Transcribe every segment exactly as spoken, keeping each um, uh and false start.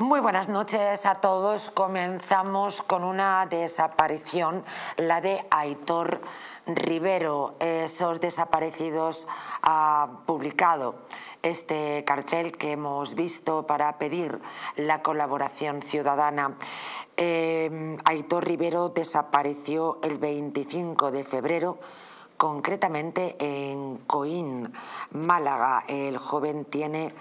Muy buenas noches a todos. Comenzamos con una desaparición, la de Aitor Rivero. Sos Desaparecidos ha publicado este cartel que hemos visto para pedir la colaboración ciudadana. Eh, Aitor Rivero desapareció el veinticinco de febrero, concretamente en Coín, Málaga. El joven tiene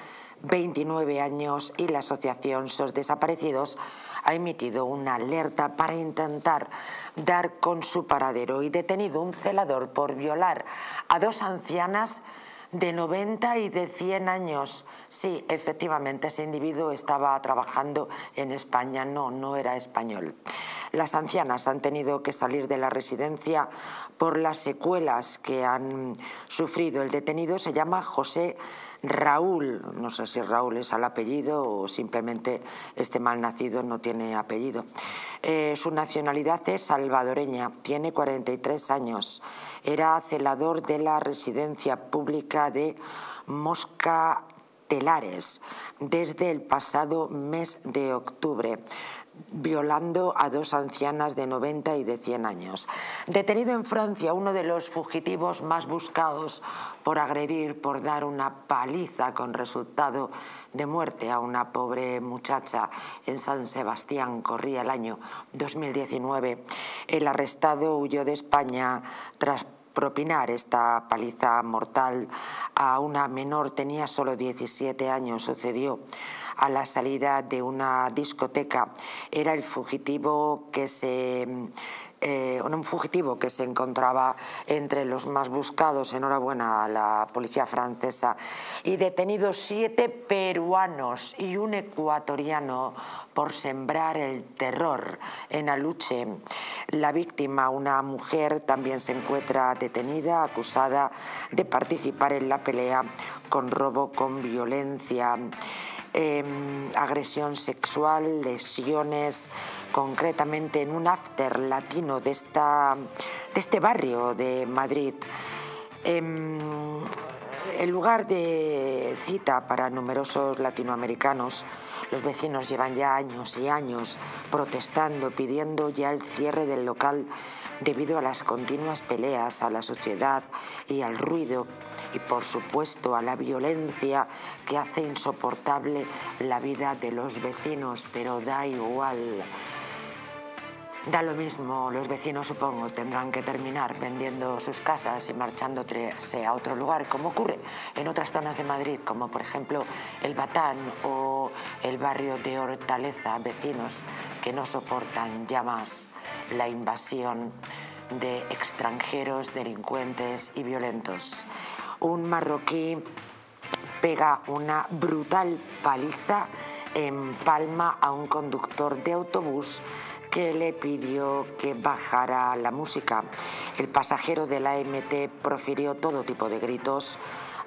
veintinueve años y la asociación Sos Desaparecidos ha emitido una alerta para intentar dar con su paradero y detenido un celador por violar a dos ancianas de noventa y de cien años. Sí, efectivamente, ese individuo estaba trabajando en España, no, no era español. Las ancianas han tenido que salir de la residencia por las secuelas que han sufrido. El detenido se llama José Raúl, no sé si Raúl es al apellido o simplemente este malnacido no tiene apellido. Eh, su nacionalidad es salvadoreña, tiene cuarenta y tres años, era celador de la residencia pública de Moscatelares desde el pasado mes de octubre, violando a dos ancianas de noventa y de cien años. Detenido en Francia, uno de los fugitivos más buscados por agredir, por dar una paliza con resultado de muerte a una pobre muchacha en San Sebastián, corría el año dos mil diecinueve. El arrestado huyó de España tras propinar esta paliza mortal a una menor, tenía solo diecisiete años, sucedió a la salida de una discoteca. Era el fugitivo que se... Eh, un fugitivo que se encontraba entre los más buscados, enhorabuena a la policía francesa. Y detenidos siete peruanos y un ecuatoriano por sembrar el terror en Aluche. La víctima, una mujer, también se encuentra detenida, acusada de participar en la pelea con robo con violencia. Eh, agresión sexual, lesiones, concretamente en un after latino de, esta, de este barrio de Madrid. Eh, el lugar de cita para numerosos latinoamericanos, los vecinos llevan ya años y años protestando, pidiendo ya el cierre del local debido a las continuas peleas, a la suciedad y al ruido y, por supuesto, a la violencia que hace insoportable la vida de los vecinos. Pero da igual, da lo mismo. Los vecinos, supongo, tendrán que terminar vendiendo sus casas y marchándose a otro lugar, como ocurre en otras zonas de Madrid, como por ejemplo el Batán o el barrio de Hortaleza. Vecinos que no soportan ya más la invasión de extranjeros, delincuentes y violentos. Un marroquí pega una brutal paliza en Palma a un conductor de autobús que le pidió que bajara la música. El pasajero de la E M T profirió todo tipo de gritos,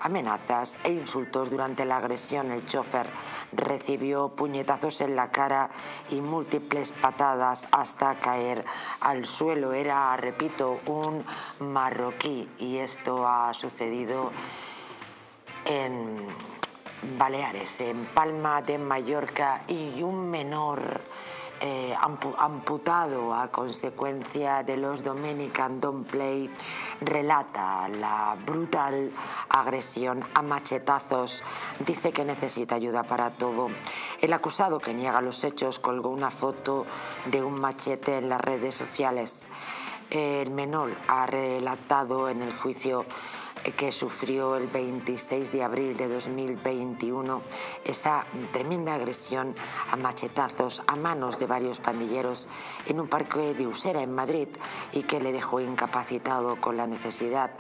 amenazas e insultos durante la agresión. El chofer recibió puñetazos en la cara y múltiples patadas hasta caer al suelo. Era, repito, un marroquí y esto ha sucedido en Baleares, en Palma de Mallorca. Y un menor eh, amputado a consecuencia de los Dominican Don't Play relata la brutal agresión a machetazos. Dice que necesita ayuda para todo. El acusado, que niega los hechos, colgó una foto de un machete en las redes sociales. El menor ha relatado en el juicio que sufrió el veintiséis de abril de dos mil veintiuno esa tremenda agresión a machetazos a manos de varios pandilleros en un parque de Usera en Madrid y que le dejó incapacitado con la necesidad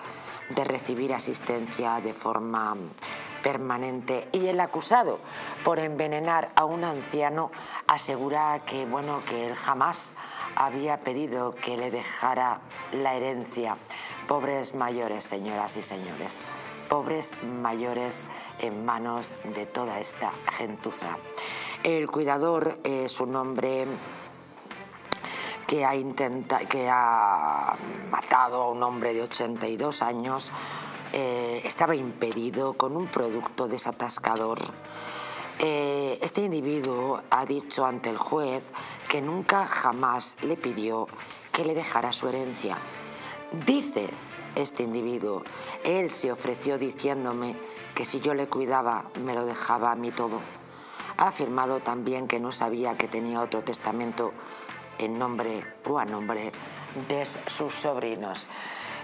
de recibir asistencia de forma permanente. Y el acusado por envenenar a un anciano asegura que, bueno, que él jamás había pedido que le dejara la herencia. Pobres mayores, señoras y señores, pobres mayores en manos de toda esta gentuza. El cuidador es un hombre que ha, intenta, que ha matado a un hombre de ochenta y dos años, eh, estaba impedido con un producto desatascador. Eh, este individuo ha dicho ante el juez que nunca jamás le pidió que le dejara su herencia. Dice este individuo, él se ofreció diciéndome que si yo le cuidaba me lo dejaba a mí todo. Ha afirmado también que no sabía que tenía otro testamento en nombre o a nombre de sus sobrinos.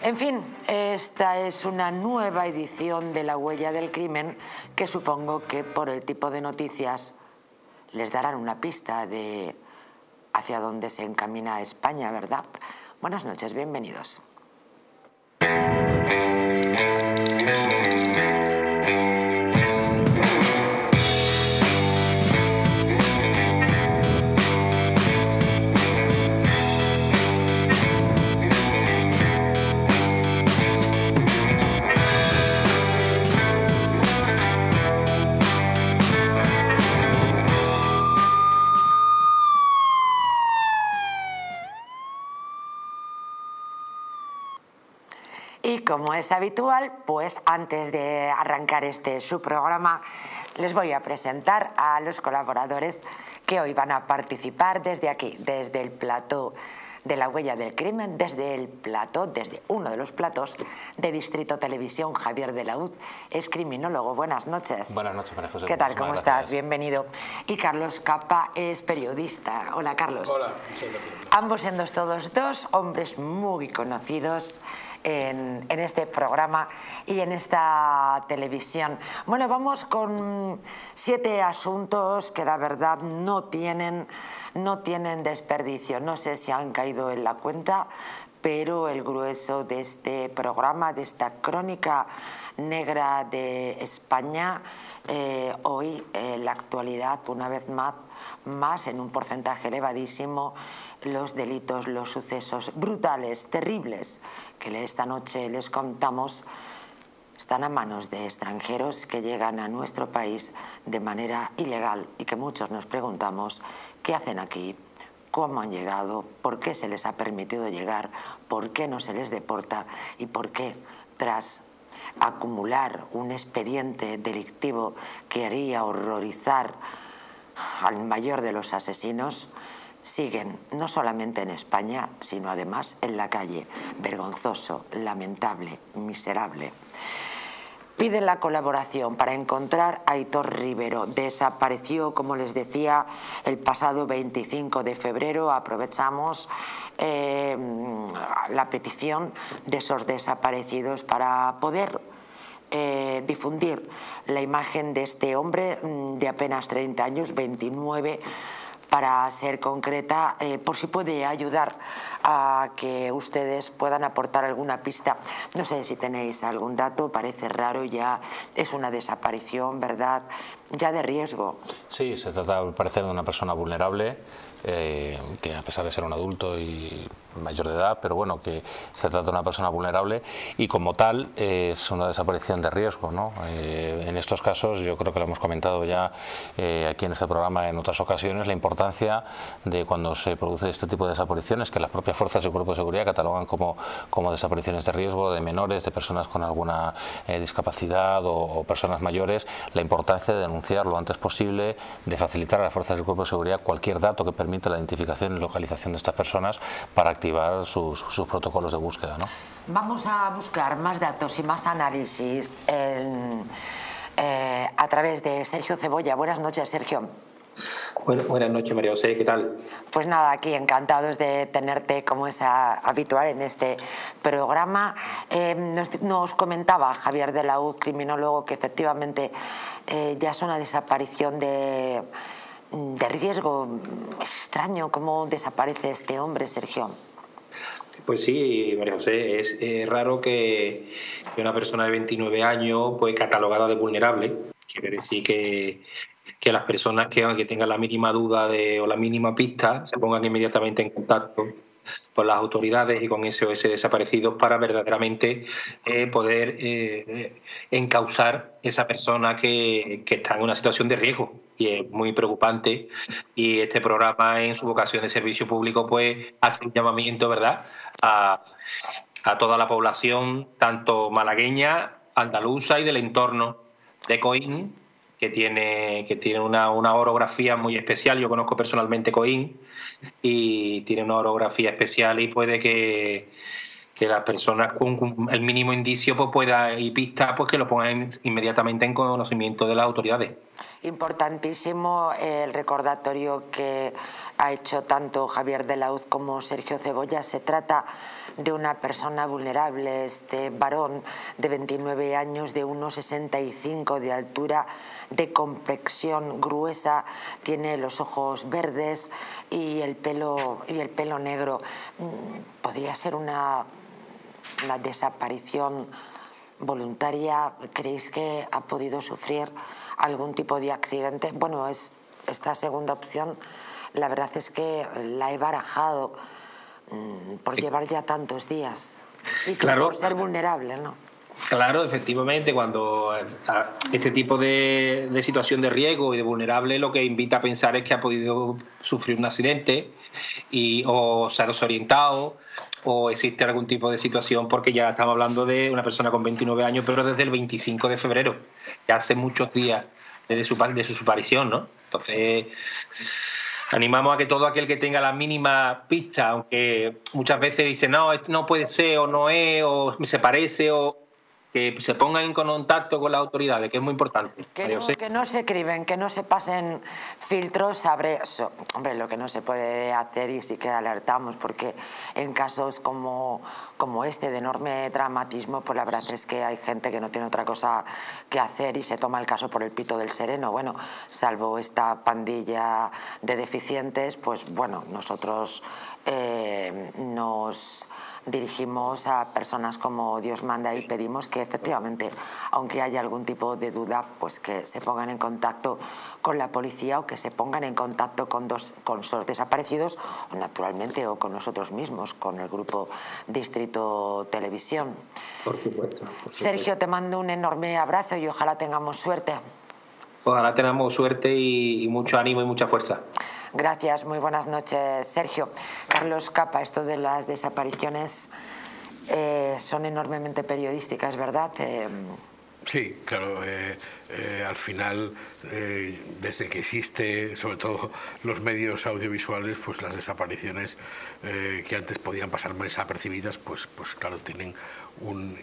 En fin, esta es una nueva edición de La Huella del Crimen que supongo que por el tipo de noticias les darán una pista de hacia dónde se encamina España, ¿verdad? Buenas noches, bienvenidos. Como es habitual, pues antes de arrancar este su programa, les voy a presentar a los colaboradores que hoy van a participar desde aquí, desde el plató de La Huella del Crimen, desde el plató, desde uno de los platós de Distrito Televisión. Javier de la Uz es criminólogo. Buenas noches. Buenas noches, María José. ¿Qué tal? ¿Cómo estás? Bienvenido. Y Carlos Capa es periodista. Hola, Carlos. Hola. Ambos siendo todos dos hombres muy conocidos En, en este programa y en esta televisión. Bueno, vamos con siete asuntos que la verdad no tienen, no tienen desperdicio. No sé si han caído en la cuenta, pero el grueso de este programa, de esta crónica negra de España, eh, hoy eh, la actualidad, una vez más, más en un porcentaje elevadísimo, los delitos, los sucesos brutales, terribles, que esta noche les contamos, están a manos de extranjeros que llegan a nuestro país de manera ilegal y que muchos nos preguntamos qué hacen aquí, cómo han llegado, por qué se les ha permitido llegar, por qué no se les deporta y por qué, tras acumular un expediente delictivo que haría horrorizar al mayor de los asesinos, siguen no solamente en España, sino además en la calle. Vergonzoso, lamentable, miserable. Piden la colaboración para encontrar a Aitor Rivero. Desapareció, como les decía, el pasado veinticinco de febrero. Aprovechamos eh, la petición de esos desaparecidos para poder Eh, difundir la imagen de este hombre de apenas treinta años, veintinueve para ser concreta, eh, por si puede ayudar a que ustedes puedan aportar alguna pista. No sé si tenéis algún dato, parece raro, ya es una desaparición, ¿verdad?, ya de riesgo. Sí, se trata al parecer de una persona vulnerable, eh, que a pesar de ser un adulto y mayor de edad, pero bueno, que se trata de una persona vulnerable y como tal eh, es una desaparición de riesgo, ¿no? Eh, en estos casos, yo creo que lo hemos comentado ya eh, aquí en este programa en otras ocasiones, la importancia de cuando se produce este tipo de desapariciones, que las propias fuerzas y cuerpos de seguridad catalogan como, como desapariciones de riesgo de menores, de personas con alguna eh, discapacidad o, o personas mayores, la importancia de denunciar lo antes posible, de facilitar a las fuerzas y cuerpos de seguridad cualquier dato que permita la identificación y localización de estas personas para activar sus, sus protocolos de búsqueda, ¿no? Vamos a buscar más datos y más análisis en, eh, a través de Sergio Cebolla. Buenas noches, Sergio. Bueno, buenas noches, María José, ¿qué tal? Pues nada, aquí encantados de tenerte, como es a, habitual en este programa. Eh, nos, nos comentaba Javier de la Uz, criminólogo, que efectivamente eh, ya es una desaparición de, de riesgo. Extraño cómo desaparece este hombre, Sergio. Pues sí, María José, es eh, raro que, que una persona de veintinueve años, pues catalogada de vulnerable, quiere decir que que las personas que, que tengan la mínima duda de, o la mínima pista se pongan inmediatamente en contacto con las autoridades y con S O S Desaparecidos para verdaderamente eh, poder eh, encauzar esa persona que, que está en una situación de riesgo. Y es muy preocupante, y este programa en su vocación de servicio público pues hace un llamamiento, ¿verdad?, a, a toda la población, tanto malagueña, andaluza y del entorno de Coín, que tiene, que tiene una, una orografía muy especial. Yo conozco personalmente Coín y tiene una orografía especial y puede que, que las personas con el mínimo indicio pues pueda, y pista, pues que lo pongan inmediatamente en conocimiento de las autoridades. Importantísimo el recordatorio que ha hecho tanto Javier de la Uz como Sergio Cebolla. Se trata de una persona vulnerable, este varón de veintinueve años, de uno sesenta y cinco de altura, de complexión gruesa, tiene los ojos verdes y el pelo, y el pelo negro. ¿Podría ser una, una desaparición voluntaria? ¿Creéis que ha podido sufrir algún tipo de accidente? Bueno, es esta segunda opción, la verdad es que la he barajado por llevar ya tantos días y claro, por ser vulnerable, ¿no? Claro, efectivamente, cuando este tipo de, de situación de riesgo y de vulnerable lo que invita a pensar es que ha podido sufrir un accidente y, o se ha desorientado o existe algún tipo de situación, porque ya estamos hablando de una persona con veintinueve años, pero desde el veinticinco de febrero, ya hace muchos días desde su, de su desaparición, ¿no? Entonces animamos a que todo aquel que tenga la mínima pista, aunque muchas veces dice no, esto no puede ser, o no es, o se parece, o que se pongan en contacto con las autoridades, que es muy importante. Que no, que no se criben, que no se pasen filtros. Sobre eso. Hombre, lo que no se puede hacer, y sí que alertamos, porque en casos como, como este, de enorme dramatismo, pues la verdad es que hay gente que no tiene otra cosa que hacer y se toma el caso por el pito del sereno. Bueno, salvo esta pandilla de deficientes, pues bueno, nosotros eh, nos dirigimos a personas como Dios manda y pedimos que efectivamente, aunque haya algún tipo de duda, pues que se pongan en contacto con la policía o que se pongan en contacto con, dos, con Sos Desaparecidos, o naturalmente, o con nosotros mismos, con el grupo Distrito Televisión. Por supuesto, por supuesto. Sergio, te mando un enorme abrazo y ojalá tengamos suerte. Ojalá tengamos suerte y, y mucho ánimo y mucha fuerza. Gracias, muy buenas noches, Sergio. Carlos Capa, esto de las desapariciones eh, son enormemente periodísticas, ¿verdad? Eh... Sí, claro, eh, eh, al final, eh, desde que existe, sobre todo los medios audiovisuales, pues las desapariciones eh, que antes podían pasar más desapercibidas, pues, pues claro, tienen un...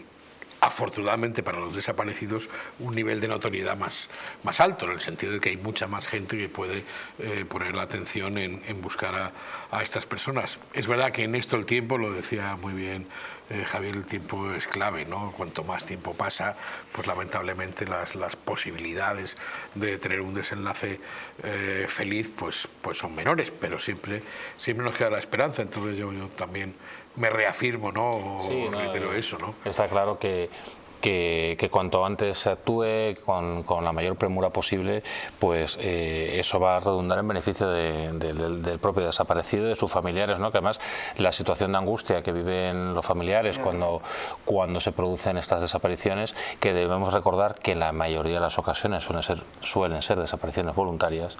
afortunadamente para los desaparecidos, un nivel de notoriedad más, más alto, en el sentido de que hay mucha más gente que puede eh, poner la atención en, en buscar a, a estas personas. Es verdad que en esto el tiempo, lo decía muy bien eh, Javier, el tiempo es clave, ¿no? Cuanto más tiempo pasa, pues lamentablemente las, las posibilidades de tener un desenlace eh, feliz pues, pues son menores, pero siempre, siempre nos queda la esperanza. Entonces yo, yo también me reafirmo, ¿no? O sí, reitero, no, eso, ¿no? Está claro que, que, que cuanto antes se actúe con, con la mayor premura posible, pues eh, eso va a redundar en beneficio de, de, del, del propio desaparecido y de sus familiares, ¿no? Que además la situación de angustia que viven los familiares cuando, cuando se producen estas desapariciones, que debemos recordar que la mayoría de las ocasiones suelen ser, suelen ser desapariciones voluntarias,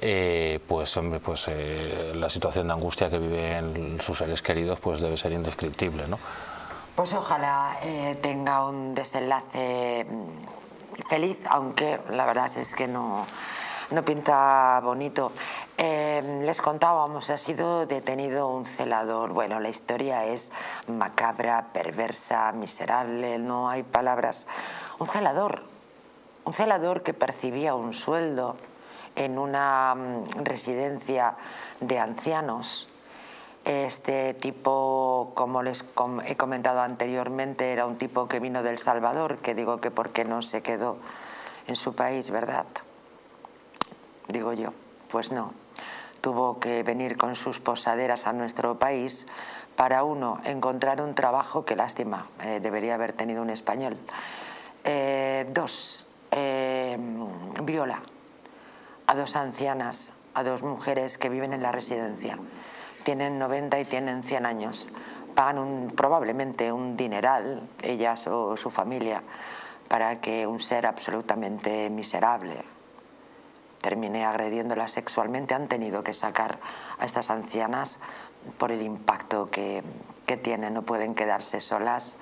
eh, pues, hombre, pues eh, la situación de angustia que viven sus seres queridos pues debe ser indescriptible, ¿no? Pues ojalá eh, tenga un desenlace feliz, aunque la verdad es que no, no pinta bonito. Eh, les contábamos, ha sido detenido un celador. Bueno, la historia es macabra, perversa, miserable, no hay palabras. Un celador, un celador que percibía un sueldo en una residencia de ancianos. Este tipo, como les he comentado anteriormente, era un tipo que vino de El Salvador, que digo que porque no se quedó en su país, ¿verdad? Digo yo, pues no. Tuvo que venir con sus posaderas a nuestro país para, uno, encontrar un trabajo que, lástima, eh, debería haber tenido un español. Eh, dos, eh, viola a dos ancianas, a dos mujeres que viven en la residencia. Tienen noventa y tienen cien años, pagan un, probablemente un dineral, ellas o su familia, para que un ser absolutamente miserable termine agrediéndolas sexualmente. Han tenido que sacar a estas ancianas por el impacto que, que tienen, no pueden quedarse solas,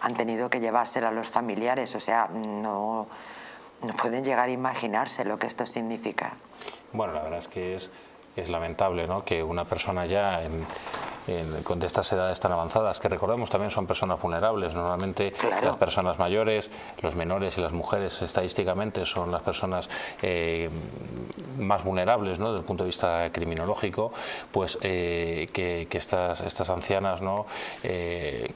han tenido que llevársela a los familiares, o sea, no, pueden llegar a imaginarse lo que esto significa. Bueno, la verdad es que es, es lamentable, ¿no?, que una persona ya en, en, con estas edades tan avanzadas, que recordemos también son personas vulnerables, normalmente claro. Las personas mayores, los menores y las mujeres estadísticamente son las personas eh, más vulnerables, ¿no?, desde el punto de vista criminológico, pues eh, que, que estas, estas ancianas, ¿no?, Eh,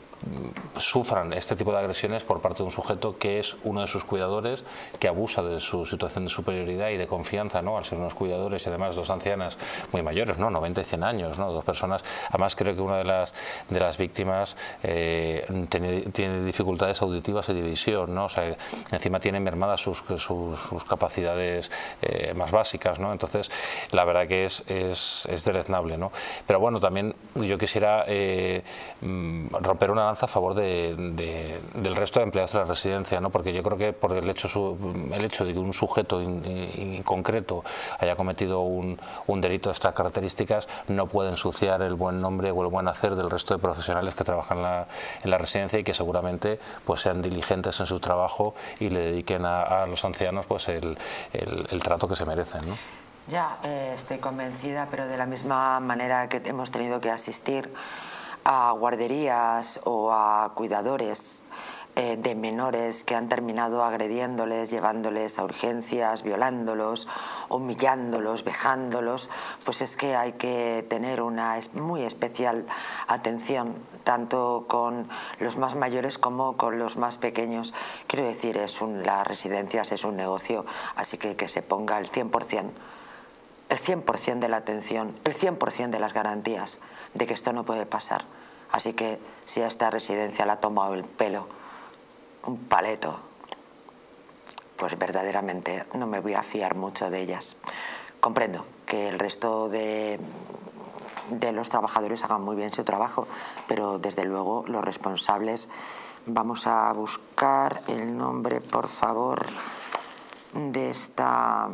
sufran este tipo de agresiones por parte de un sujeto que es uno de sus cuidadores, que abusa de su situación de superioridad y de confianza, ¿no?, al ser unos cuidadores y además dos ancianas muy mayores, ¿no?, noventa y cien años, ¿no?, dos personas. Además creo que una de las, de las víctimas eh, tiene, tiene dificultades auditivas y de visión, ¿no?, o sea, encima tiene mermadas sus, sus, sus capacidades eh, más básicas, ¿no? Entonces la verdad que es, es, es deleznable, ¿no? Pero bueno, también yo quisiera eh, romper una a favor de, de, del resto de empleados de la residencia, ¿no?, porque yo creo que por el hecho, su, el hecho de que un sujeto in, in, in concreto haya cometido un, un delito de estas características no puede ensuciar el buen nombre o el buen hacer del resto de profesionales que trabajan la, en la residencia y que seguramente pues sean diligentes en su trabajo y le dediquen a, a los ancianos pues el, el, el trato que se merecen, ¿no? Ya, eh, estoy convencida, pero de la misma manera que hemos tenido que asistir a guarderías o a cuidadores eh, de menores que han terminado agrediéndoles, llevándoles a urgencias, violándolos, humillándolos, vejándolos, pues es que hay que tener una muy especial atención tanto con los más mayores como con los más pequeños. Quiero decir, es un, las residencias es un negocio, así que que se ponga el cien por cien. El cien por cien de la atención, el cien por cien de las garantías de que esto no puede pasar. Así que si a esta residencia la ha tomado el pelo, un paleto, pues verdaderamente no me voy a fiar mucho de ellas. Comprendo que el resto de, de los trabajadores hagan muy bien su trabajo, pero desde luego los responsables... Vamos a buscar el nombre, por favor, de esta...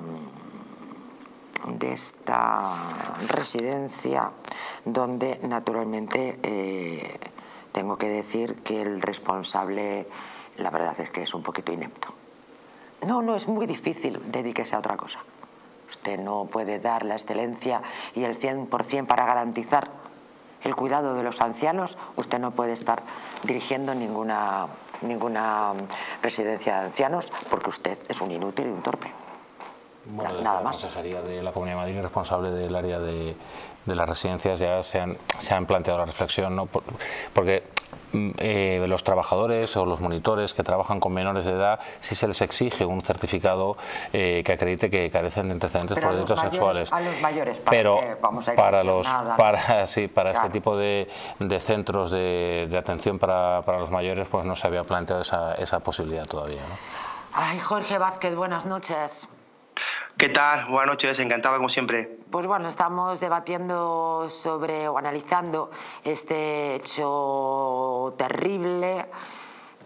de esta residencia donde naturalmente eh, tengo que decir que el responsable la verdad es que es un poquito inepto. No, no, es muy difícil, dedíquese a otra cosa. Usted no puede dar la excelencia y el cien por cien para garantizar el cuidado de los ancianos, usted no puede estar dirigiendo ninguna, ninguna residencia de ancianos porque usted es un inútil y un torpe. Bueno, nada más. La Consejería de la Comunidad de Madrid, responsable del área de, de las residencias, ya se han, se han planteado la reflexión, ¿no? Por, porque eh, los trabajadores o los monitores que trabajan con menores de edad, sí se les exige un certificado eh, que acredite que carecen de antecedentes pero por delitos sexuales. A los mayores, para pero que vamos a para los nada, para sí para claro. Este tipo de, de centros de, de atención para, para los mayores, pues no se había planteado esa, esa posibilidad todavía, ¿no? Ay, Jorge Vázquez, buenas noches. ¿Qué tal? Buenas noches, encantada como siempre. Pues bueno, estamos debatiendo sobre o analizando este hecho terrible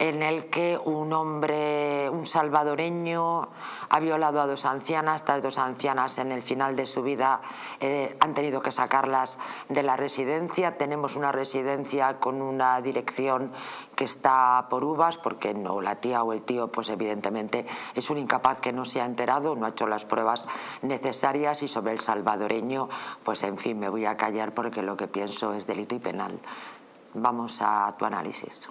en el que un hombre, un salvadoreño, ha violado a dos ancianas. Estas dos ancianas en el final de su vida eh, han tenido que sacarlas de la residencia. Tenemos una residencia con una dirección que está por uvas, porque no, la tía o el tío, pues evidentemente es un incapaz que no se ha enterado, no ha hecho las pruebas necesarias. Y sobre el salvadoreño, pues en fin, me voy a callar porque lo que pienso es delito y penal. Vamos a tu análisis.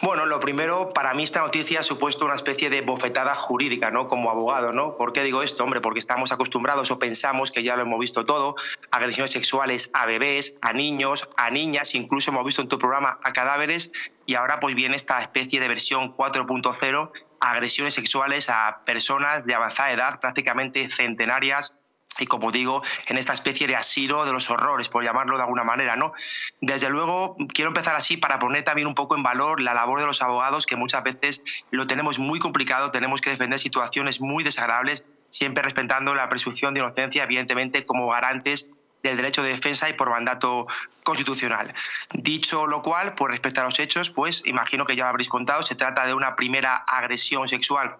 Bueno, lo primero, para mí esta noticia ha supuesto una especie de bofetada jurídica, ¿no? Como abogado, ¿no? ¿Por qué digo esto? Hombre, porque estamos acostumbrados o pensamos que ya lo hemos visto todo, agresiones sexuales a bebés, a niños, a niñas, incluso hemos visto en tu programa a cadáveres, y ahora pues viene esta especie de versión cuatro punto cero, agresiones sexuales a personas de avanzada edad, prácticamente centenarias, y como digo, en esta especie de asilo de los horrores, por llamarlo de alguna manera, ¿no? Desde luego, quiero empezar así para poner también un poco en valor la labor de los abogados, que muchas veces lo tenemos muy complicado, tenemos que defender situaciones muy desagradables, siempre respetando la presunción de inocencia, evidentemente, como garantes del derecho de defensa y por mandato constitucional. Dicho lo cual, pues respecto a los hechos, pues imagino que ya lo habréis contado, se trata de una primera agresión sexual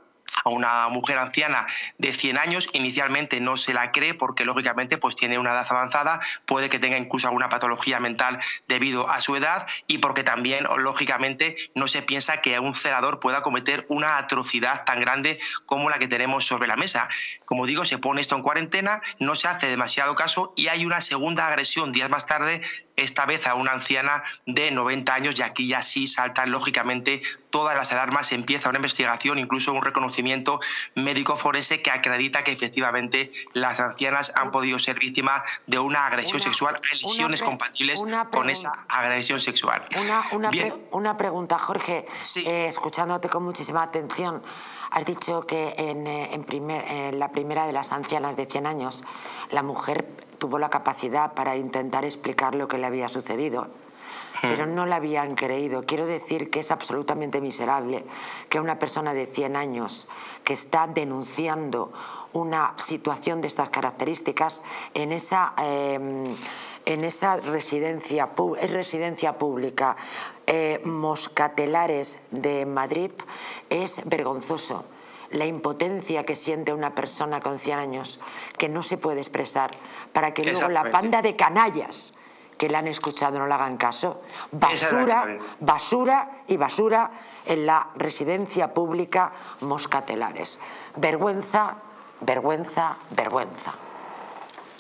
a una mujer anciana de cien años. Inicialmente no se la cree porque, lógicamente, pues tiene una edad avanzada, puede que tenga incluso alguna patología mental debido a su edad y porque también, lógicamente, no se piensa que un celador pueda cometer una atrocidad tan grande como la que tenemos sobre la mesa. Como digo, se pone esto en cuarentena, no se hace demasiado caso y hay una segunda agresión días más tarde, esta vez a una anciana de noventa años, y aquí ya sí saltan lógicamente todas las alarmas, empieza una investigación, incluso un reconocimiento médico forense que acredita que efectivamente las ancianas han podido ser víctimas de una agresión una, sexual, lesiones compatibles con esa agresión sexual. Una, una, pre una pregunta, Jorge, sí. eh, escuchándote con muchísima atención, has dicho que en, en, primer, en la primera de las ancianas de cien años, la mujer tuvo la capacidad para intentar explicar lo que le había sucedido, pero no la habían creído. Quiero decir que es absolutamente miserable que una persona de cien años que está denunciando una situación de estas características en esa, eh, en esa residencia, es residencia pública, eh, Moscatelares de Madrid, es vergonzoso. La impotencia que siente una persona con cien años que no se puede expresar, para que luego la panda de canallas que la han escuchado no le hagan caso. Basura, basura y basura en la residencia pública Moscatelares. Vergüenza, vergüenza, vergüenza.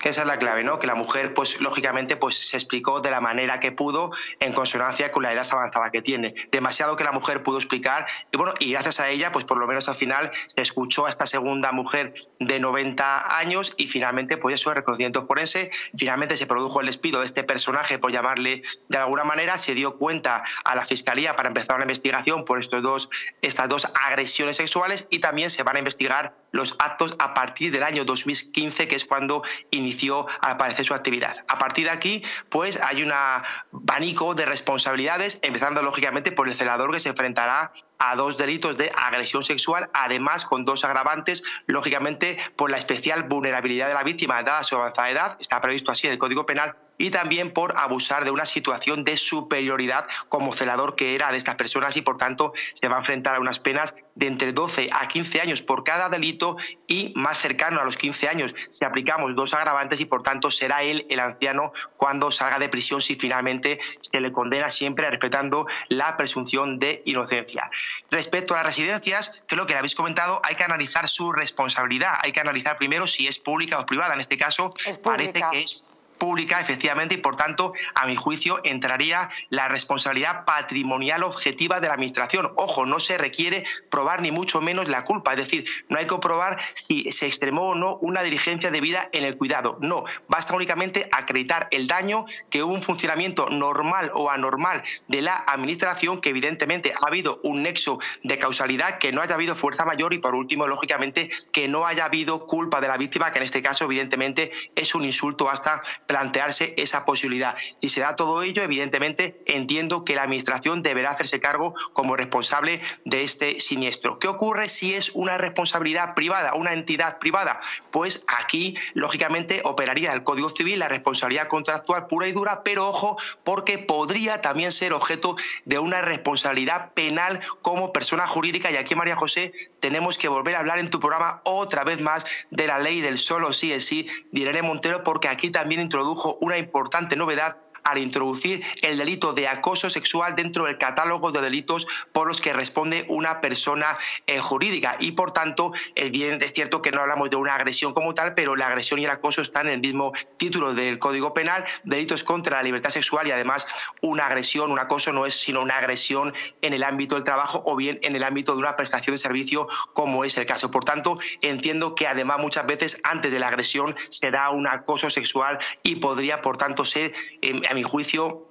Esa es la clave, ¿no? Que la mujer, pues lógicamente, pues se explicó de la manera que pudo en consonancia con la edad avanzada que tiene. Demasiado que la mujer pudo explicar y bueno, y gracias a ella, pues por lo menos al final se escuchó a esta segunda mujer de noventa años y finalmente, pues eso es reconocimiento forense. Finalmente se produjo el despido de este personaje, por llamarle de alguna manera, se dio cuenta a la fiscalía para empezar una investigación por estos dos, estas dos agresiones sexuales y también se van a investigar los actos a partir del año dos mil quince, que es cuando inició al parecer su actividad. A partir de aquí, pues hay un abanico de responsabilidades, empezando lógicamente por el celador, que se enfrentará a dos delitos de agresión sexual, además con dos agravantes, lógicamente por la especial vulnerabilidad de la víctima dada su avanzada edad, está previsto así en el Código Penal, y también por abusar de una situación de superioridad como celador que era de estas personas y, por tanto, se va a enfrentar a unas penas de entre doce a quince años por cada delito y más cercano a los quince años si aplicamos dos agravantes y, por tanto, será él, el anciano, cuando salga de prisión si finalmente se le condena, siempre respetando la presunción de inocencia. Respecto a las residencias, creo que lo habéis comentado, hay que analizar su responsabilidad. Hay que analizar primero si es pública o privada. En este caso, parece que es pública, efectivamente, y por tanto, a mi juicio, entraría la responsabilidad patrimonial objetiva de la Administración. Ojo, no se requiere probar ni mucho menos la culpa, es decir, no hay que probar si se extremó o no una diligencia debida en el cuidado. No, basta únicamente acreditar el daño que hubo un funcionamiento normal o anormal de la Administración, que evidentemente ha habido un nexo de causalidad, que no haya habido fuerza mayor y, por último, lógicamente, que no haya habido culpa de la víctima, que en este caso, evidentemente, es un insulto hasta plantearse esa posibilidad. Si se da todo ello, evidentemente entiendo que la Administración deberá hacerse cargo como responsable de este siniestro. ¿Qué ocurre si es una responsabilidad privada, una entidad privada? Pues aquí, lógicamente, operaría el Código Civil, la responsabilidad contractual pura y dura, pero ojo, porque podría también ser objeto de una responsabilidad penal como persona jurídica. Y aquí, María José, tenemos que volver a hablar en tu programa otra vez más de la ley del solo sí es sí de Irene Montero, porque aquí también introdujo una importante novedad al introducir el delito de acoso sexual dentro del catálogo de delitos por los que responde una persona eh, jurídica. Y, por tanto, es, bien, es cierto que no hablamos de una agresión como tal, pero la agresión y el acoso están en el mismo título del Código Penal, delitos contra la libertad sexual, y, además, una agresión, un acoso no es sino una agresión en el ámbito del trabajo o bien en el ámbito de una prestación de servicio, como es el caso. Por tanto, entiendo que, además, muchas veces antes de la agresión se da un acoso sexual y podría, por tanto, ser eh, a mi juicio,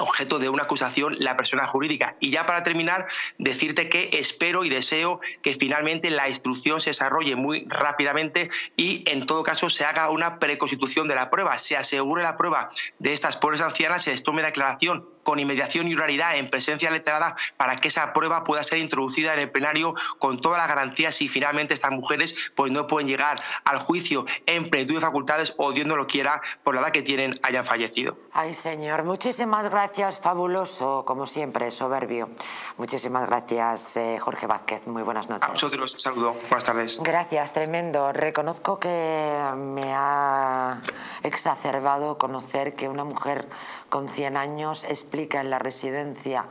objeto de una acusación la persona jurídica. Y ya para terminar, decirte que espero y deseo que finalmente la instrucción se desarrolle muy rápidamente y, en todo caso, se haga una preconstitución de la prueba, se asegure la prueba de estas pobres ancianas, se les tome declaración con inmediación y oralidad en presencia letrada para que esa prueba pueda ser introducida en el plenario con todas las garantías si finalmente estas mujeres pues no pueden llegar al juicio en plenitud de facultades o Dios no lo quiera por la edad que tienen hayan fallecido. Ay señor, muchísimas gracias, fabuloso, como siempre, soberbio. Muchísimas gracias eh, Jorge Vázquez, muy buenas noches. A vosotros, saludo, buenas tardes. Gracias, tremendo. Reconozco que me ha exacerbado conocer que una mujer con cien años explica en la residencia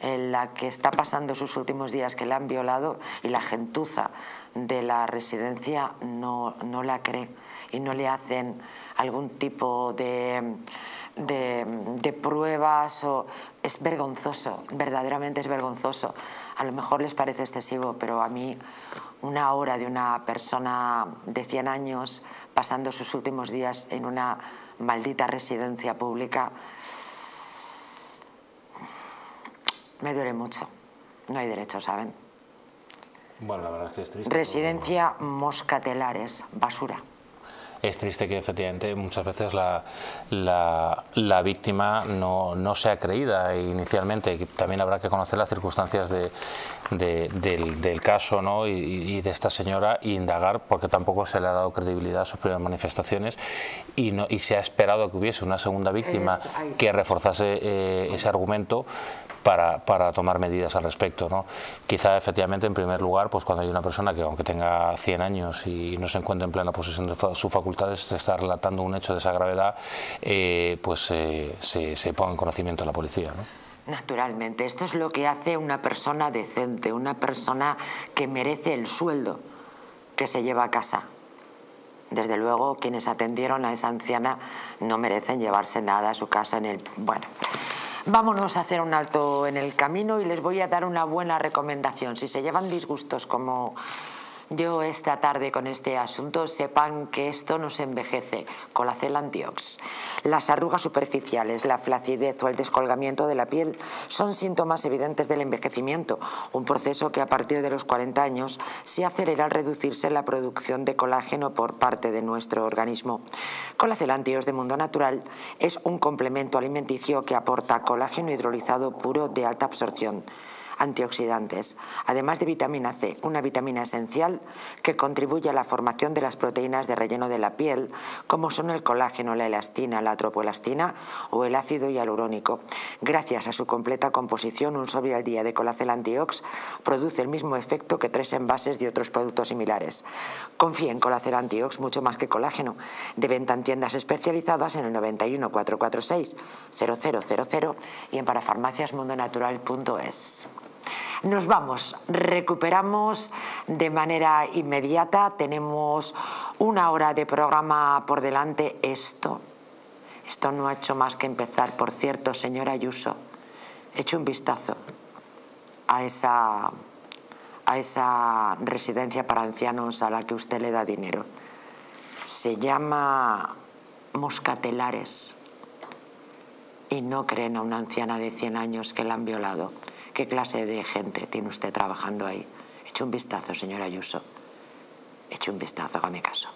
en la que está pasando sus últimos días que la han violado y la gentuza de la residencia no, no la cree y no le hacen algún tipo de, de, de pruebas. O, es vergonzoso, verdaderamente es vergonzoso. A lo mejor les parece excesivo, pero a mí una hora de una persona de cien años pasando sus últimos días en una maldita residencia pública, me duele mucho. No hay derecho, ¿saben? Bueno, la verdad es que es triste. Residencia pero... Moscatelares, basura. Es triste que efectivamente muchas veces la, la, la víctima no, no sea creída inicialmente. También habrá que conocer las circunstancias de, de, del, del caso, ¿no? y, y de esta señora e indagar, porque tampoco se le ha dado credibilidad a sus primeras manifestaciones y, no, y se ha esperado que hubiese una segunda víctima que reforzase eh, ese argumento. Para, para tomar medidas al respecto, ¿no? Quizá efectivamente en primer lugar pues cuando hay una persona que aunque tenga cien años y no se encuentra en plena posesión de fa sus facultades, se está relatando un hecho de esa gravedad, eh, pues eh, se, se ponga en conocimiento a la policía, ¿no? Naturalmente, esto es lo que hace una persona decente, una persona que merece el sueldo que se lleva a casa. Desde luego quienes atendieron a esa anciana no merecen llevarse nada a su casa en el... bueno. Vámonos a hacer un alto en el camino y les voy a dar una buena recomendación. Si se llevan disgustos como yo esta tarde con este asunto, sepan que esto nos envejece. Colacel Antiox. Las arrugas superficiales, la flacidez o el descolgamiento de la piel son síntomas evidentes del envejecimiento, un proceso que a partir de los cuarenta años se acelera al reducirse la producción de colágeno por parte de nuestro organismo. Colacel Antiox de Mundo Natural es un complemento alimenticio que aporta colágeno hidrolizado puro de alta absorción, antioxidantes, además de vitamina C, una vitamina esencial que contribuye a la formación de las proteínas de relleno de la piel, como son el colágeno, la elastina, la tropoelastina o el ácido hialurónico. Gracias a su completa composición, un sobre al día de Colacel Antiox produce el mismo efecto que tres envases de otros productos similares. Confía en Colacel Antiox, mucho más que colágeno. De venta en tiendas especializadas en el noventa y uno, cuatrocientos cuarenta y seis, cero cero cero y en parafarmacias mundo natural punto es. Nos vamos, recuperamos de manera inmediata, tenemos una hora de programa por delante. Esto, esto no ha hecho más que empezar. Por cierto, señora Ayuso, eche un vistazo a esa, a esa residencia para ancianos a la que usted le da dinero. Se llama Moscatelares y no creen a una anciana de cien años que la han violado. ¿Qué clase de gente tiene usted trabajando ahí? Eche un vistazo, señora Ayuso. Eche un vistazo, hágame caso.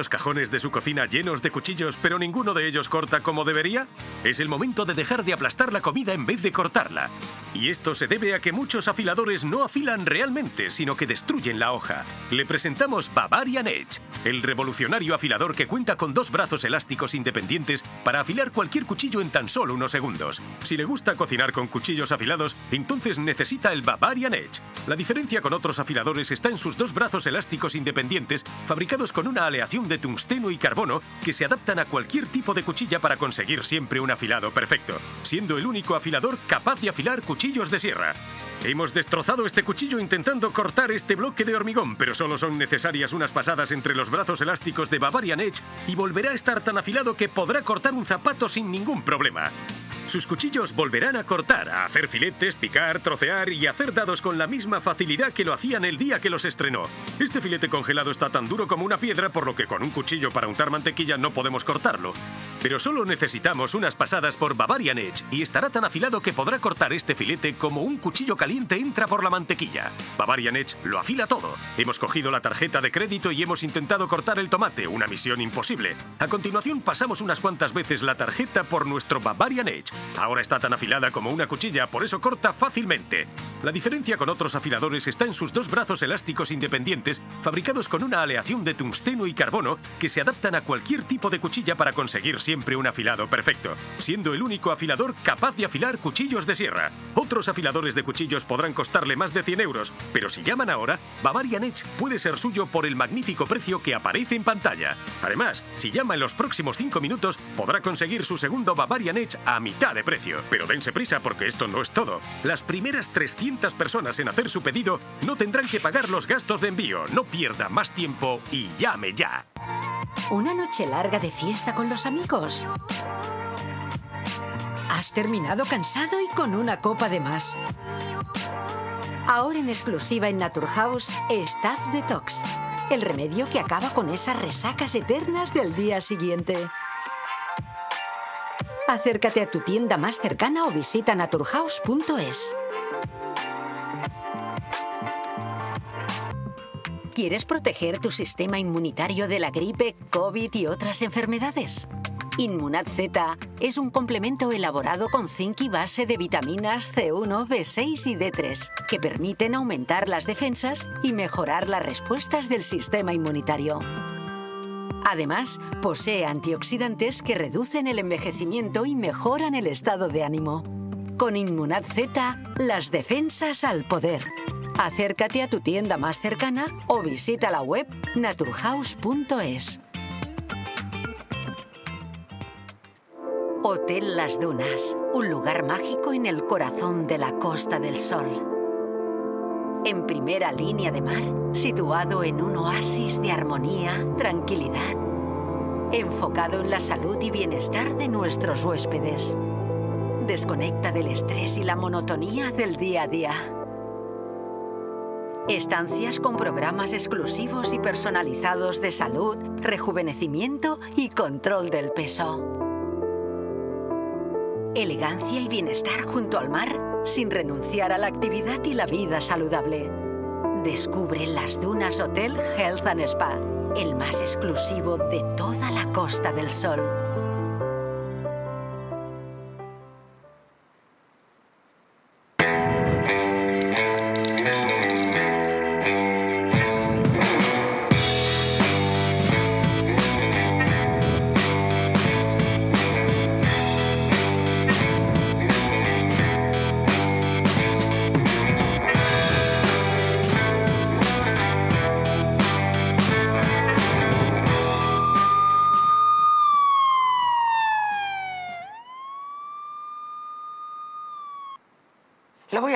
¿Los cajones de su cocina llenos de cuchillos, pero ninguno de ellos corta como debería? Es el momento de dejar de aplastar la comida en vez de cortarla. Y esto se debe a que muchos afiladores no afilan realmente, sino que destruyen la hoja. Le presentamos Bavarian Edge, el revolucionario afilador que cuenta con dos brazos elásticos independientes para afilar cualquier cuchillo en tan solo unos segundos. Si le gusta cocinar con cuchillos afilados, entonces necesita el Bavarian Edge. La diferencia con otros afiladores está en sus dos brazos elásticos independientes, fabricados con una aleación de tungsteno y carbono que se adaptan a cualquier tipo de cuchilla para conseguir siempre un afilado perfecto, siendo el único afilador capaz de afilar cuchillos de sierra. Hemos destrozado este cuchillo intentando cortar este bloque de hormigón, pero solo son necesarias unas pasadas entre los brazos elásticos de Bavarian Edge y volverá a estar tan afilado que podrá cortar un zapato sin ningún problema. Sus cuchillos volverán a cortar, a hacer filetes, picar, trocear y hacer dados con la misma facilidad que lo hacían el día que los estrenó. Este filete congelado está tan duro como una piedra, por lo que con un cuchillo para untar mantequilla no podemos cortarlo. Pero solo necesitamos unas pasadas por Bavarian Edge y estará tan afilado que podrá cortar este filete como un cuchillo caliente entra por la mantequilla. Bavarian Edge lo afila todo. Hemos cogido la tarjeta de crédito y hemos intentado cortar el tomate, una misión imposible. A continuación pasamos unas cuantas veces la tarjeta por nuestro Bavarian Edge. Ahora está tan afilada como una cuchilla, por eso corta fácilmente. La diferencia con otros afiladores está en sus dos brazos elásticos independientes, fabricados con una aleación de tungsteno y carbono, que se adaptan a cualquier tipo de cuchilla para conseguir siempre un afilado perfecto, siendo el único afilador capaz de afilar cuchillos de sierra. Otros afiladores de cuchillos podrán costarle más de cien euros, pero si llaman ahora, Bavarian Edge puede ser suyo por el magnífico precio que aparece en pantalla. Además, si llama en los próximos cinco minutos, podrá conseguir su segundo Bavarian Edge a mitad de precio. Pero dense prisa porque esto no es todo. Las primeras trescientas personas en hacer su pedido no tendrán que pagar los gastos de envío. No pierda más tiempo y llame ya. Una noche larga de fiesta con los amigos. Has terminado cansado y con una copa de más. Ahora en exclusiva en Naturhouse, Staff Detox. El remedio que acaba con esas resacas eternas del día siguiente. Acércate a tu tienda más cercana o visita naturhouse punto es. ¿Quieres proteger tu sistema inmunitario de la gripe, COVID y otras enfermedades? Inmunad Z es un complemento elaborado con zinc y base de vitaminas ce uno, be seis y de tres que permiten aumentar las defensas y mejorar las respuestas del sistema inmunitario. Además, posee antioxidantes que reducen el envejecimiento y mejoran el estado de ánimo. Con Inmunad Z, las defensas al poder. Acércate a tu tienda más cercana o visita la web naturhouse punto es. Hotel Las Dunas, un lugar mágico en el corazón de la Costa del Sol. En primera línea de mar, situado en un oasis de armonía, tranquilidad, enfocado en la salud y bienestar de nuestros huéspedes. Desconecta del estrés y la monotonía del día a día. Estancias con programas exclusivos y personalizados de salud, rejuvenecimiento y control del peso. Elegancia y bienestar junto al mar, sin renunciar a la actividad y la vida saludable. Descubre Las Dunas Hotel Health and Spa, el más exclusivo de toda la Costa del Sol.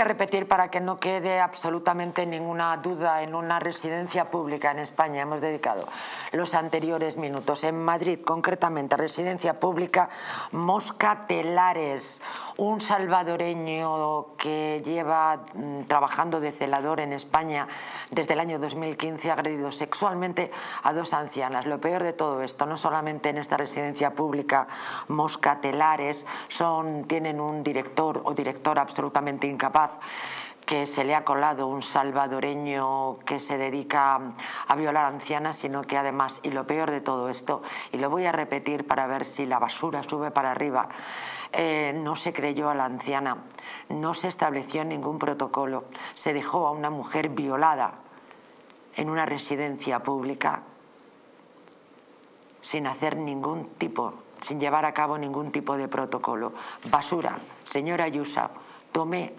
Repetir para que no quede absolutamente ninguna duda, en una residencia pública en España hemos dedicado los anteriores minutos, en Madrid concretamente, residencia pública Moscatelares, un salvadoreño que lleva mmm, trabajando de celador en España desde el año dos mil quince, agredido sexualmente a dos ancianas. Lo peor de todo esto, no solamente en esta residencia pública Moscatelares son, tienen un director o directora absolutamente incapaz, que se le ha colado un salvadoreño que se dedica a violar ancianas, sino que además, y lo peor de todo esto, y lo voy a repetir para ver si la basura sube para arriba, eh, no se creyó a la anciana, no se estableció ningún protocolo, se dejó a una mujer violada en una residencia pública sin hacer ningún tipo, sin llevar a cabo ningún tipo de protocolo. Basura, señora Ayuso, tome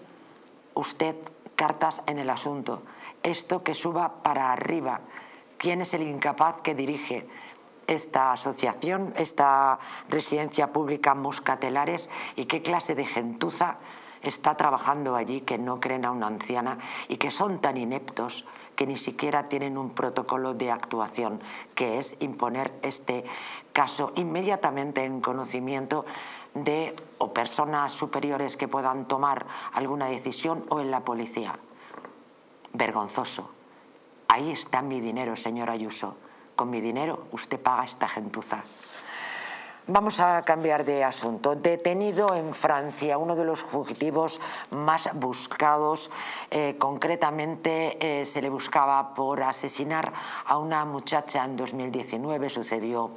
usted cartas en el asunto. Esto que suba para arriba. ¿Quién es el incapaz que dirige esta asociación, esta residencia pública Moscatelares? ¿Y qué clase de gentuza está trabajando allí que no creen a una anciana y que son tan ineptos que ni siquiera tienen un protocolo de actuación, que es imponer este caso inmediatamente en conocimiento de o personas superiores que puedan tomar alguna decisión o en la policía. Vergonzoso. Ahí está mi dinero, señor Ayuso. Con mi dinero usted paga esta gentuza. Vamos a cambiar de asunto. Detenido en Francia, uno de los fugitivos más buscados. Eh, concretamente eh, se le buscaba por asesinar a una muchacha en dos mil diecinueve. Sucedió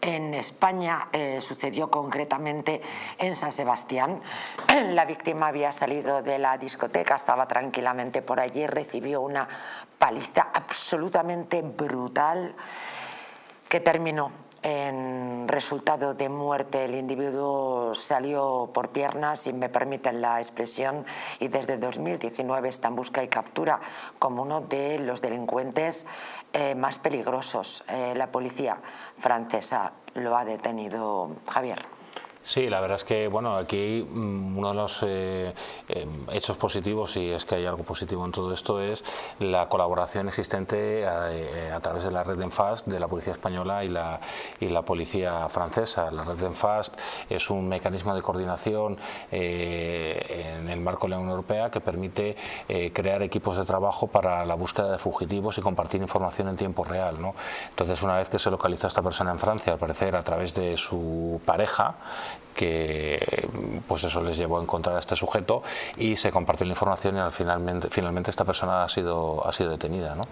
en España, eh, sucedió concretamente en San Sebastián. La víctima había salido de la discoteca, estaba tranquilamente por allí, recibió una paliza absolutamente brutal que terminó en resultado de muerte. El individuo salió por piernas, si me permiten la expresión, y desde dos mil diecinueve está en busca y captura como uno de los delincuentes eh, más peligrosos. Eh, la policía francesa lo ha detenido, Javier. Sí, la verdad es que bueno, aquí uno de los eh, hechos positivos, y es que hay algo positivo en todo esto, es la colaboración existente a, a través de la red ENFAST de la Policía Española y la, y la Policía Francesa. La red ENFAST es un mecanismo de coordinación eh, en el marco de la Unión Europea que permite eh, crear equipos de trabajo para la búsqueda de fugitivos y compartir información en tiempo real, ¿no? Entonces, una vez que se localizó a esta persona en Francia, al parecer a través de su pareja, que pues eso les llevó a encontrar a este sujeto y se compartió la información y al finalmente, finalmente esta persona ha sido, ha sido detenida, ¿no?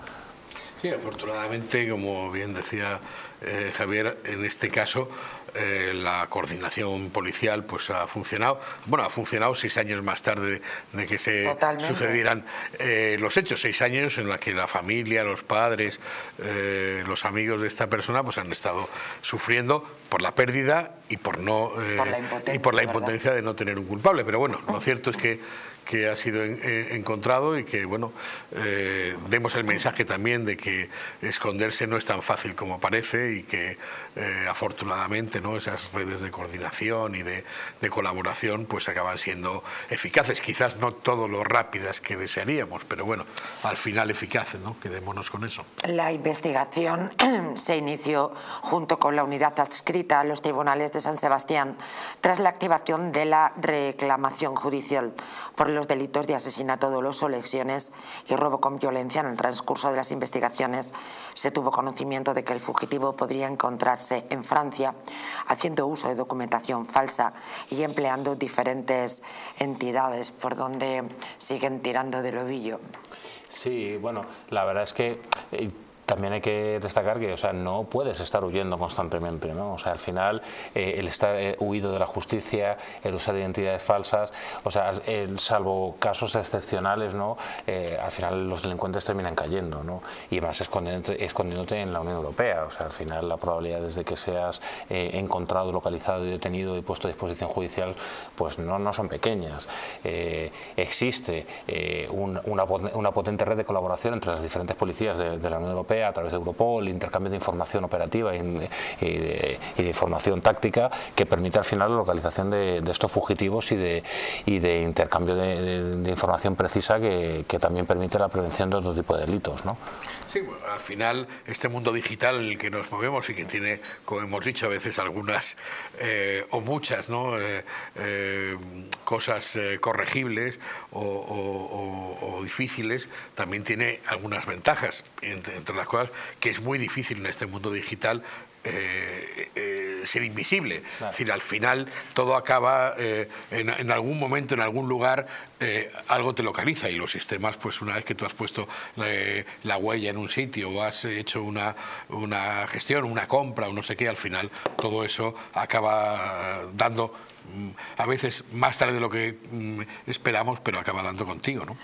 Sí, afortunadamente, como bien decía eh, Javier, en este caso eh, la coordinación policial pues ha funcionado. Bueno, ha funcionado seis años más tarde de que se Totalmente. sucedieran eh, los hechos, seis años en los que la familia, los padres, eh, los amigos de esta persona pues han estado sufriendo por la pérdida y por, no, eh, por la impotencia, y por la impotencia de no tener un culpable. Pero bueno, lo cierto es que que ha sido en, eh, encontrado y que, bueno, eh, demos el mensaje también de que esconderse no es tan fácil como parece y que, eh, afortunadamente, ¿no?, esas redes de coordinación y de, de colaboración pues acaban siendo eficaces. Quizás no todo lo rápidas que desearíamos, pero bueno, al final eficaces, ¿no? Quedémonos con eso. La investigación se inició junto con la unidad adscrita a los tribunales de San Sebastián tras la activación de la reclamación judicial por los delitos de asesinato doloso, lesiones y robo con violencia. En el transcurso de las investigaciones se tuvo conocimiento de que el fugitivo podría encontrarse en Francia haciendo uso de documentación falsa y empleando diferentes entidades, por donde siguen tirando del ovillo. Sí, bueno, la verdad es que Eh... también hay que destacar que, o sea, no puedes estar huyendo constantemente, ¿no? O sea, al final, eh, el estar eh, huido de la justicia, el usar identidades falsas, o sea, el, salvo casos excepcionales, ¿no? Eh, al final los delincuentes terminan cayendo, ¿no? Y vas escondiéndote, escondiéndote en la Unión Europea. O sea, al final la probabilidad desde que seas eh, encontrado, localizado y detenido y puesto a disposición judicial, pues no, no son pequeñas. Eh, existe eh, un, una, una potente red de colaboración entre las diferentes policías de, de la Unión Europea, a través de Europol, intercambio de información operativa y, y, de, y de información táctica, que permite al final la localización de, de estos fugitivos y de, y de intercambio de, de, de información precisa que, que también permite la prevención de otro tipo de delitos, ¿no? Sí, bueno, al final este mundo digital en el que nos movemos y que tiene, como hemos dicho, a veces algunas eh, o muchas, ¿no?, eh, eh, cosas eh, corregibles o, o, o, o difíciles, también tiene algunas ventajas, entre, entre las cosas que es muy difícil en este mundo digital eh, eh, ser invisible. Claro. Es decir, al final todo acaba eh, en, en algún momento, en algún lugar, eh, algo te localiza, y los sistemas, pues una vez que tú has puesto eh, la huella en un sitio o has hecho una, una gestión, una compra o no sé qué, al final todo eso acaba dando, a veces más tarde de lo que esperamos, pero acaba dando contigo, ¿no?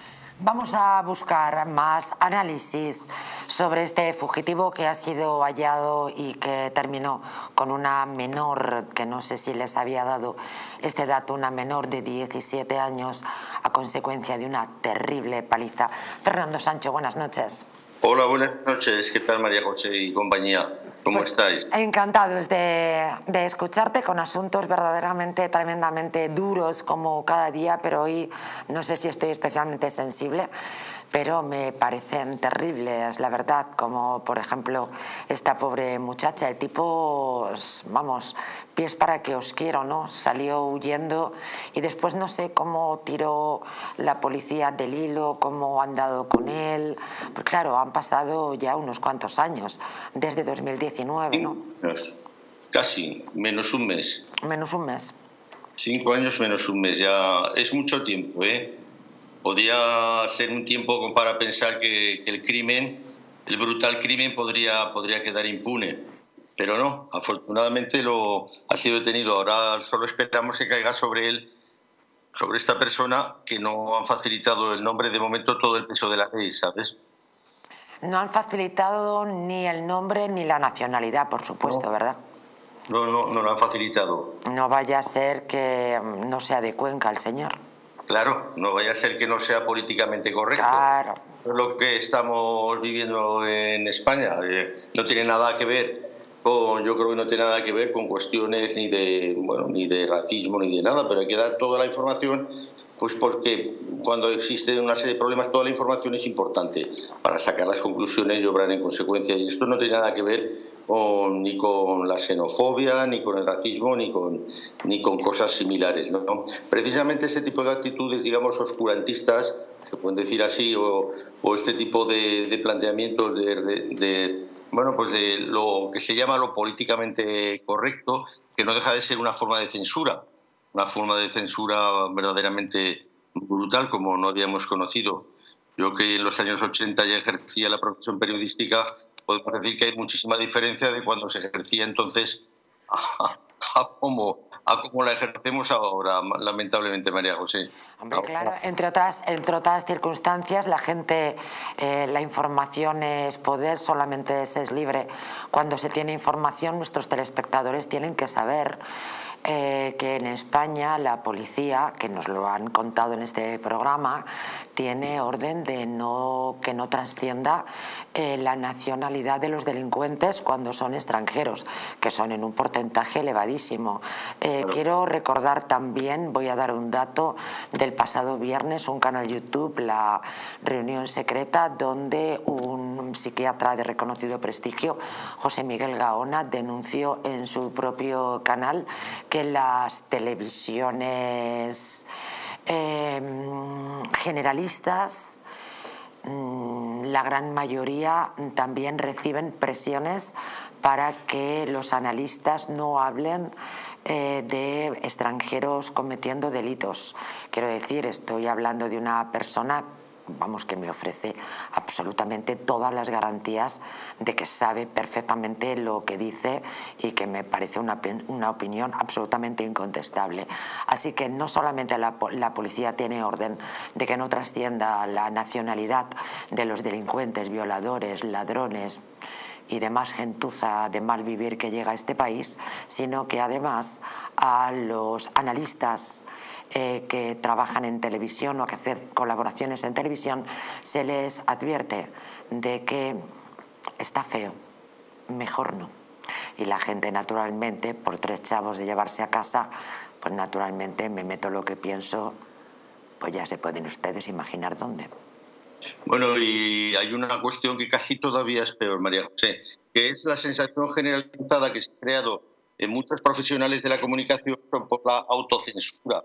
Vamos a buscar más análisis sobre este fugitivo que ha sido hallado y que terminó con una menor, que no sé si les había dado este dato, una menor de diecisiete años a consecuencia de una terrible paliza. Fernando Sancho, buenas noches. Hola, buenas noches. ¿Qué tal, María José y compañía? ¿Cómo pues estáis? Encantados de, de escucharte con asuntos verdaderamente tremendamente duros como cada día, pero hoy no sé si estoy especialmente sensible. pero me parecen terribles, la verdad, como por ejemplo esta pobre muchacha. El tipo, vamos, pies para que os quiero, ¿no? Salió huyendo y después no sé cómo tiró la policía del hilo, cómo han dado con él, porque claro, han pasado ya unos cuantos años, desde dos mil diecinueve, ¿no? Casi, menos un mes. Menos un mes. Cinco años menos un mes, ya es mucho tiempo, ¿eh? Podría ser un tiempo para pensar que, que el crimen, el brutal crimen, podría, podría quedar impune. Pero no, afortunadamente lo ha sido detenido. Ahora solo esperamos que caiga sobre él, sobre esta persona, que no han facilitado el nombre de momento, todo el peso de la ley, ¿sabes? No han facilitado ni el nombre ni la nacionalidad, por supuesto, no. ¿Verdad? No, no, no lo han facilitado. No vaya a ser que no sea de Cuenca el señor. Claro, no vaya a ser que no sea políticamente correcto. Claro. Es lo que estamos viviendo en España. No tiene nada que ver con, yo creo que no tiene nada que ver con cuestiones ni de, bueno, ni de racismo ni de nada, pero hay que dar toda la información, pues porque cuando existen una serie de problemas, toda la información es importante para sacar las conclusiones y obrar en consecuencia. Y esto no tiene nada que ver con, ni con la xenofobia, ni con el racismo, ni con, ni con cosas similares, ¿no? Precisamente este tipo de actitudes, digamos, oscurantistas, se pueden decir así, o, o este tipo de, de planteamientos de, de, bueno, pues de lo que se llama lo políticamente correcto, que no deja de ser una forma de censura, una forma de censura verdaderamente brutal, como no habíamos conocido. Yo que en los años ochenta ya ejercía la profesión periodística, podemos decir que hay muchísima diferencia de cuando se ejercía entonces a, a cómo a como la ejercemos ahora, lamentablemente, María José. Hombre, claro, entre otras, entre otras circunstancias, la gente, eh, la información es poder, solamente se es libre. Cuando se tiene información, nuestros telespectadores tienen que saber eh, que en España la policía, que nos lo han contado en este programa, tiene orden de no que no trascienda eh, la nacionalidad de los delincuentes cuando son extranjeros, que son en un porcentaje elevadísimo. Eh, quiero recordar también, voy a dar un dato del pasado viernes, un canal YouTube, La Reunión Secreta, donde un psiquiatra de reconocido prestigio, José Miguel Gaona, denunció en su propio canal que las televisiones eh, generalistas, la gran mayoría, también reciben presiones para que los analistas no hablen Eh, de extranjeros cometiendo delitos. Quiero decir, estoy hablando de una persona, vamos, que me ofrece absolutamente todas las garantías de que sabe perfectamente lo que dice y que me parece una, una opinión absolutamente incontestable. Así que no solamente la, la policía tiene orden de que no trascienda la nacionalidad de los delincuentes, violadores, ladrones y demás gentuza de mal vivir que llega a este país, sino que además a los analistas eh, que trabajan en televisión o que hacen colaboraciones en televisión se les advierte de que está feo, mejor no. Y la gente naturalmente, por tres chavos de llevarse a casa, pues naturalmente me meto lo que pienso, pues ya se pueden ustedes imaginar dónde. Bueno, y hay una cuestión que casi todavía es peor, María José, que es la sensación generalizada que se ha creado en muchos profesionales de la comunicación por la autocensura.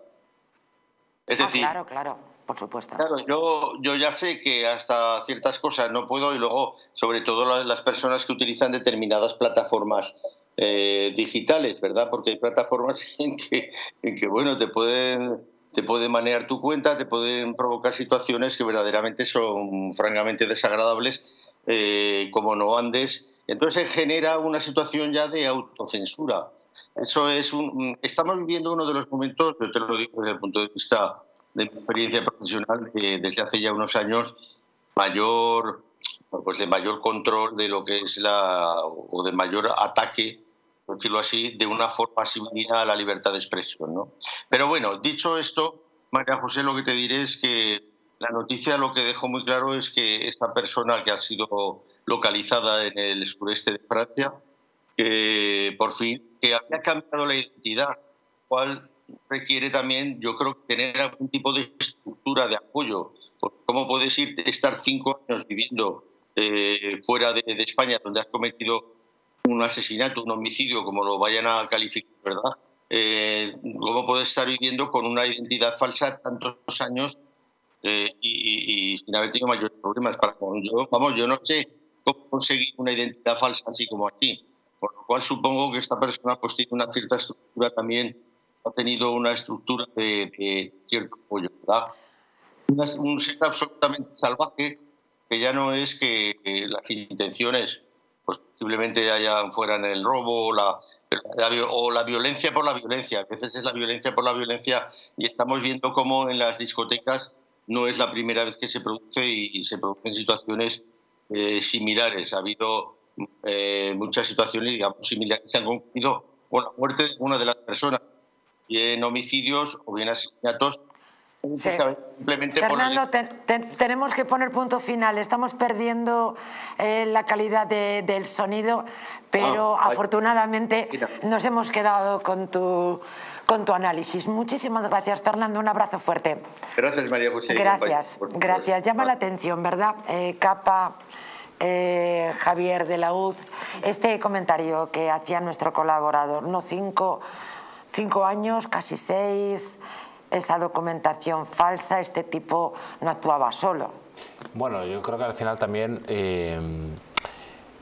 Es ah, decir, claro, claro, por supuesto. Claro, yo, yo ya sé que hasta ciertas cosas no puedo, y luego, sobre todo las personas que utilizan determinadas plataformas eh, digitales, ¿verdad? Porque hay plataformas en que, en que bueno, te pueden... te pueden manejar tu cuenta, te pueden provocar situaciones que verdaderamente son francamente desagradables, eh, como no andes. Entonces genera una situación ya de autocensura. Eso es un, estamos viviendo uno de los momentos, yo te lo digo desde el punto de vista de mi experiencia profesional, que desde hace ya unos años mayor, pues de mayor control de lo que es la, o de mayor ataque, por decirlo así, de una forma similar a la libertad de expresión, ¿no? Pero bueno, dicho esto, María José, lo que te diré es que la noticia lo que dejó muy claro es que esta persona que ha sido localizada en el sureste de Francia, que por fin, que había cambiado la identidad, cual requiere también, yo creo, tener algún tipo de estructura de apoyo, ¿Cómo puedes ir, estar cinco años viviendo eh, fuera de, de España, donde has cometido un asesinato, un homicidio, como lo vayan a calificar, ¿verdad? Eh, ¿Cómo puedes estar viviendo con una identidad falsa tantos años eh, y, y, y sin haber tenido mayores problemas? Para, yo, vamos, yo no sé cómo conseguir una identidad falsa así como aquí. Por lo cual supongo que esta persona pues tiene una cierta estructura también, ha tenido una estructura de, de cierto apoyo, ¿verdad? Un ser absolutamente salvaje, que ya no es que las intenciones pues posiblemente hayan fueran el robo o la, la, o la violencia por la violencia. A veces es la violencia por la violencia y estamos viendo cómo en las discotecas no es la primera vez que se produce y se producen situaciones eh, similares. Ha habido eh, muchas situaciones, digamos, similares que se han concluido con la muerte de una de las personas, bien homicidios o bien asesinatos. Sí. Fernando, te, te, tenemos que poner punto final. Estamos perdiendo eh, la calidad de, del sonido, pero ah, afortunadamente mira. nos hemos quedado con tu, con tu análisis. Muchísimas gracias, Fernando. Un abrazo fuerte. Gracias, María José. Gracias, compañía, gracias. Llama la atención, ¿verdad? Eh, Capa, eh, Javier de la Uz, este comentario que hacía nuestro colaborador, no cinco, cinco años, casi seis... Esa documentación falsa, este tipo no actuaba solo. Bueno, yo creo que al final también eh,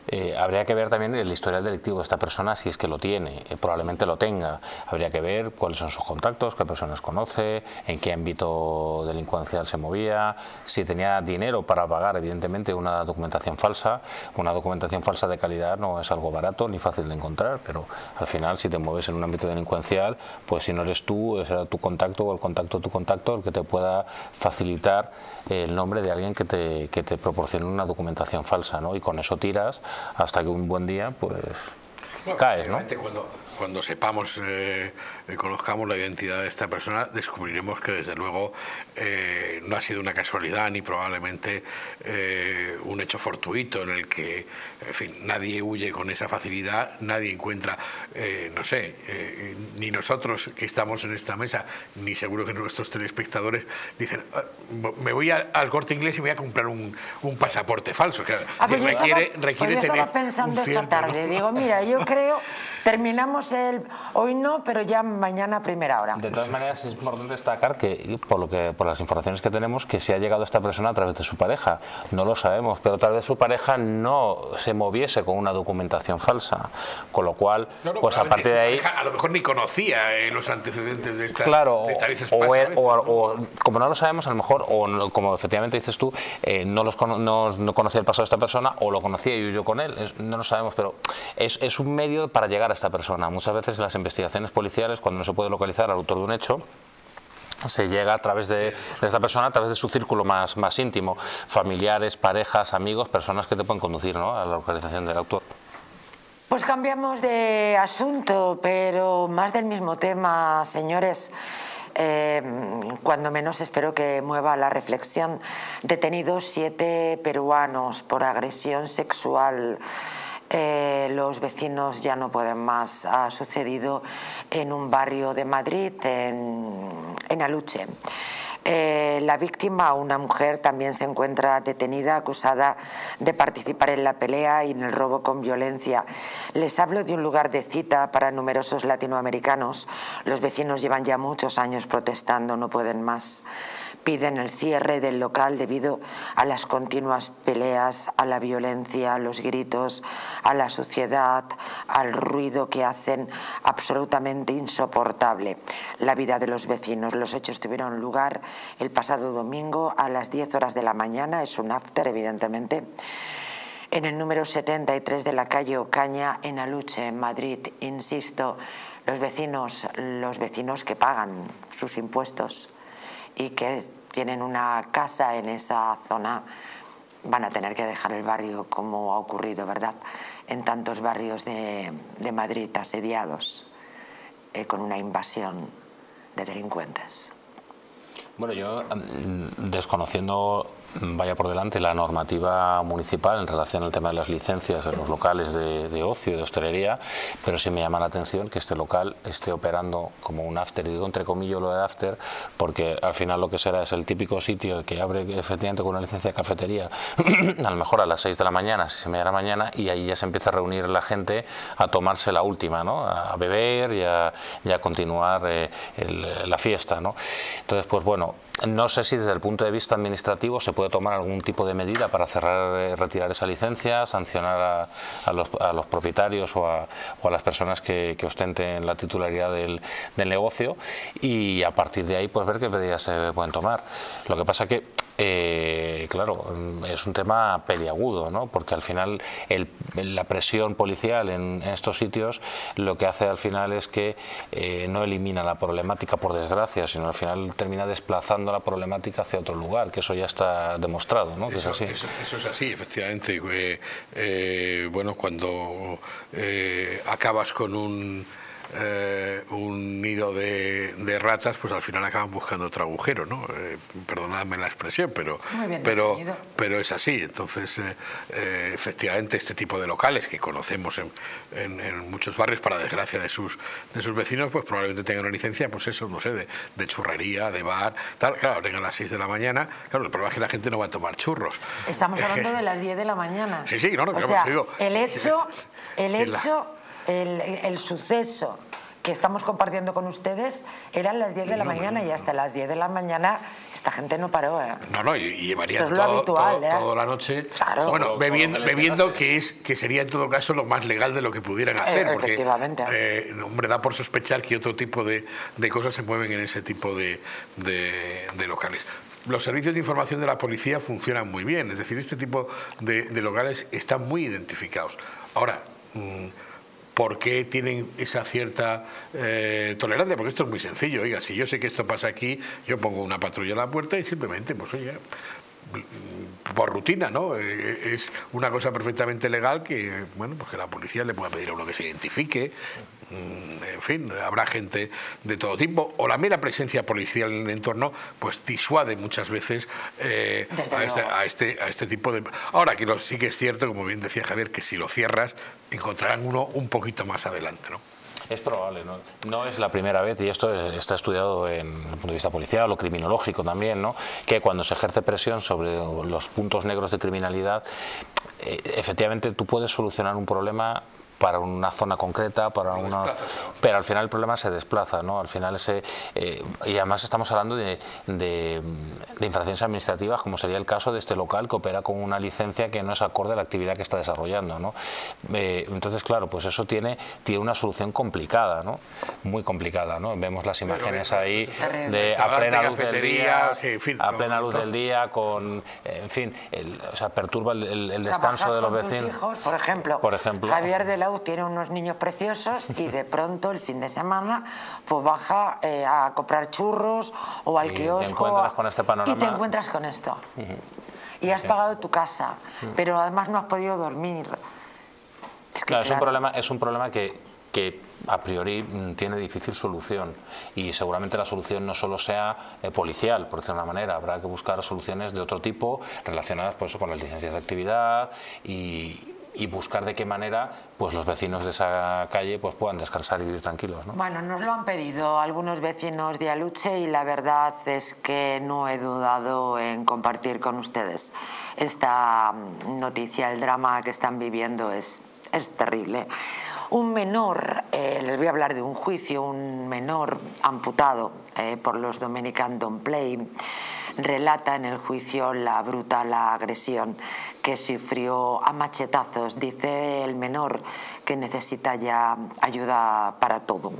eh, habría que ver también el historial delictivo de esta persona, si es que lo tiene, eh, probablemente lo tenga. Habría que ver cuáles son sus contactos, qué personas conoce, en qué ámbito delincuencial se movía, si tenía dinero para pagar, evidentemente, una documentación falsa. Una documentación falsa de calidad no es algo barato ni fácil de encontrar, pero al final, si te mueves en un ámbito delincuencial, pues si no eres tú, será tu contacto o el contacto de tu contacto el que te pueda facilitar el nombre de alguien que te, que te proporcione una documentación falsa, ¿no? Y con eso tiras hasta que un buen día, pues, bueno, caes, ¿no? Cuando, cuando sepamos, eh, conozcamos la identidad de esta persona, descubriremos que, desde luego, eh, no ha sido una casualidad ni probablemente eh, un hecho fortuito en el que, en fin, nadie huye con esa facilidad, nadie encuentra, eh, no sé, eh, ni nosotros que estamos en esta mesa, ni seguro que nuestros telespectadores dicen, me voy a, al Corte Inglés y me voy a comprar un, un pasaporte falso. Que ah, pues requiere, estaba, requiere pues tener estaba pensando cierto, esta tarde, ¿no? Digo, mira, yo creo, terminamos el hoy no, pero ya mañana a primera hora. De todas maneras, es importante destacar que, por lo que, por las informaciones que tenemos, que se ha llegado a esta persona a través de su pareja. No lo sabemos, pero tal vez su pareja no se moviese con una documentación falsa, con lo cual, no, no, pues a partir de ahí, pareja, a lo mejor ni conocía eh, los antecedentes de esta. Claro, de esta vez espacio, o, el, veces, o, ¿no? o como no lo sabemos, a lo mejor, o no, como efectivamente dices tú, eh, no los cono, no, no conocía el pasado de esta persona, o lo conocía yo yo con él, es, no lo sabemos, pero es, es un medio para llegar a esta persona. Muchas veces las investigaciones policiales, cuando no se puede localizar al autor de un hecho, se llega a través de, de esta persona, a través de su círculo más, más íntimo, familiares, parejas, amigos, personas que te pueden conducir, ¿no?, a la localización del autor. Pues cambiamos de asunto, pero más del mismo tema, señores. Eh, cuando menos espero que mueva la reflexión. Detenidos siete peruanos por agresión sexual. Eh, los vecinos ya no pueden más. Ha sucedido en un barrio de Madrid, en, en Aluche. Eh, la víctima, una mujer, también se encuentra detenida, acusada de participar en la pelea y en el robo con violencia. Les hablo de un lugar de cita para numerosos latinoamericanos. Los vecinos llevan ya muchos años protestando, no pueden más. Piden el cierre del local debido a las continuas peleas, a la violencia, a los gritos, a la suciedad, al ruido que hacen, absolutamente insoportable la vida de los vecinos. Los hechos tuvieron lugar el pasado domingo a las diez horas de la mañana, es un after evidentemente, en el número setenta y tres de la calle Ocaña, en Aluche, en Madrid. Insisto, los vecinos, los vecinos que pagan sus impuestos y que tienen una casa en esa zona, van a tener que dejar el barrio, como ha ocurrido, ¿verdad?, en tantos barrios de, de Madrid asediados eh, con una invasión de delincuentes. Bueno, yo, desconociendo vaya por delante la normativa municipal en relación al tema de las licencias en los locales de, de ocio y de hostelería, pero sí me llama la atención que este local esté operando como un after, y digo entre comillas lo de after, porque al final lo que será es el típico sitio que abre efectivamente con una licencia de cafetería a lo mejor a las seis de la mañana, seis y media de la mañana, y ahí ya se empieza a reunir la gente a tomarse la última, ¿no?, a beber y a, y a continuar eh, el, la fiesta, ¿no? Entonces, pues bueno, no sé si desde el punto de vista administrativo se puede tomar algún tipo de medida para cerrar, eh, retirar esa licencia, sancionar a, a, los, a los propietarios o a, o a las personas que, que ostenten la titularidad del, del negocio, y a partir de ahí pues ver qué medidas se pueden tomar. Lo que pasa que Eh, claro, es un tema peliagudo, ¿no?, porque al final el, la presión policial en, en estos sitios lo que hace al final es que eh, no elimina la problemática, por desgracia, sino al final termina desplazando la problemática hacia otro lugar, que eso ya está demostrado, ¿no?, que eso, es así. Eso, eso es así, efectivamente. Eh, eh, bueno, cuando eh, acabas con un... Eh, un nido de, de ratas, pues al final acaban buscando otro agujero, ¿no? Eh, perdonadme la expresión, pero pero, pero es así. Entonces, eh, eh, efectivamente, este tipo de locales que conocemos en, en, en muchos barrios, para desgracia de sus de sus vecinos, pues probablemente tengan una licencia, pues eso, no sé, de, de churrería, de bar, tal. Claro, vengan a las seis de la mañana, claro, el problema es que la gente no va a tomar churros. Estamos hablando de las diez de la mañana. Sí, sí, no, no, pero hemos digo, el hecho, el hecho... El, el suceso que estamos compartiendo con ustedes eran las diez de la mañana, y hasta las diez de la mañana esta gente no paró, ¿eh? No, no, y llevarían todo, habitual, todo, ¿eh? toda la noche, claro. Bueno, bebiendo, bebiendo que es que sería en todo caso lo más legal de lo que pudieran hacer, eh, porque efectivamente. Eh, hombre, da por sospechar que otro tipo de, de cosas se mueven en ese tipo de, de, de locales. Los servicios de información de la policía funcionan muy bien, es decir, este tipo de, de locales están muy identificados. Ahora, mmm, ¿por qué tienen esa cierta eh, tolerancia? Porque esto es muy sencillo. Oiga, si yo sé que esto pasa aquí, yo pongo una patrulla a la puerta y simplemente, pues oye, por rutina, ¿no? Es una cosa perfectamente legal que, bueno, pues que la policía le pueda pedir a uno que se identifique. En fin, habrá gente de todo tipo, o la mera presencia policial en el entorno pues disuade muchas veces eh, a, este, a, este, a este tipo de... Ahora, que lo, sí que es cierto, como bien decía Javier, que si lo cierras encontrarán uno un poquito más adelante, ¿no? Es probable, ¿no? No es la primera vez, y esto está estudiado en, desde el punto de vista policial o criminológico también, ¿no?, que cuando se ejerce presión sobre los puntos negros de criminalidad, eh, efectivamente tú puedes solucionar un problema para una zona concreta, para una... pero al final el problema se desplaza, ¿no? Al final ese... Eh, y además estamos hablando de, de, de infracciones administrativas, como sería el caso de este local que opera con una licencia que no es acorde a la actividad que está desarrollando, ¿no? Eh, entonces, claro, pues eso tiene, tiene una solución complicada, ¿no? Muy complicada, ¿no? Vemos las imágenes bueno, ahí bien, de a plena luz del día, sí, en fin, a plena luz del día, con... Eh, en fin, el, o sea, perturba el, el, el descanso de los vecinos. Hijos, por ejemplo, por ejemplo, Javier de la Uz tiene unos niños preciosos y de pronto el fin de semana pues baja eh, a comprar churros o al y kiosco. Te encuentras con este panorama. Y te encuentras con esto. Uh-huh. Y has sí. pagado tu casa, uh-huh. pero además no has podido dormir. Es que, claro, claro. Es un problema, es un problema que, que a priori tiene difícil solución, y seguramente la solución no solo sea eh, policial, por decirlo de una manera. Habrá que buscar soluciones de otro tipo relacionadas por eso, con las licencias de actividad y... y buscar de qué manera pues los vecinos de esa calle pues puedan descansar y vivir tranquilos, ¿no? Bueno, nos lo han pedido algunos vecinos de Aluche y la verdad es que no he dudado en compartir con ustedes esta noticia. El drama que están viviendo es, es terrible. Un menor, eh, les voy a hablar de un juicio, un menor amputado eh, por los Dominican Don't Play, relata en el juicio la brutal agresión que sufrió a machetazos. Dice el menor que necesita ya ayuda para todo.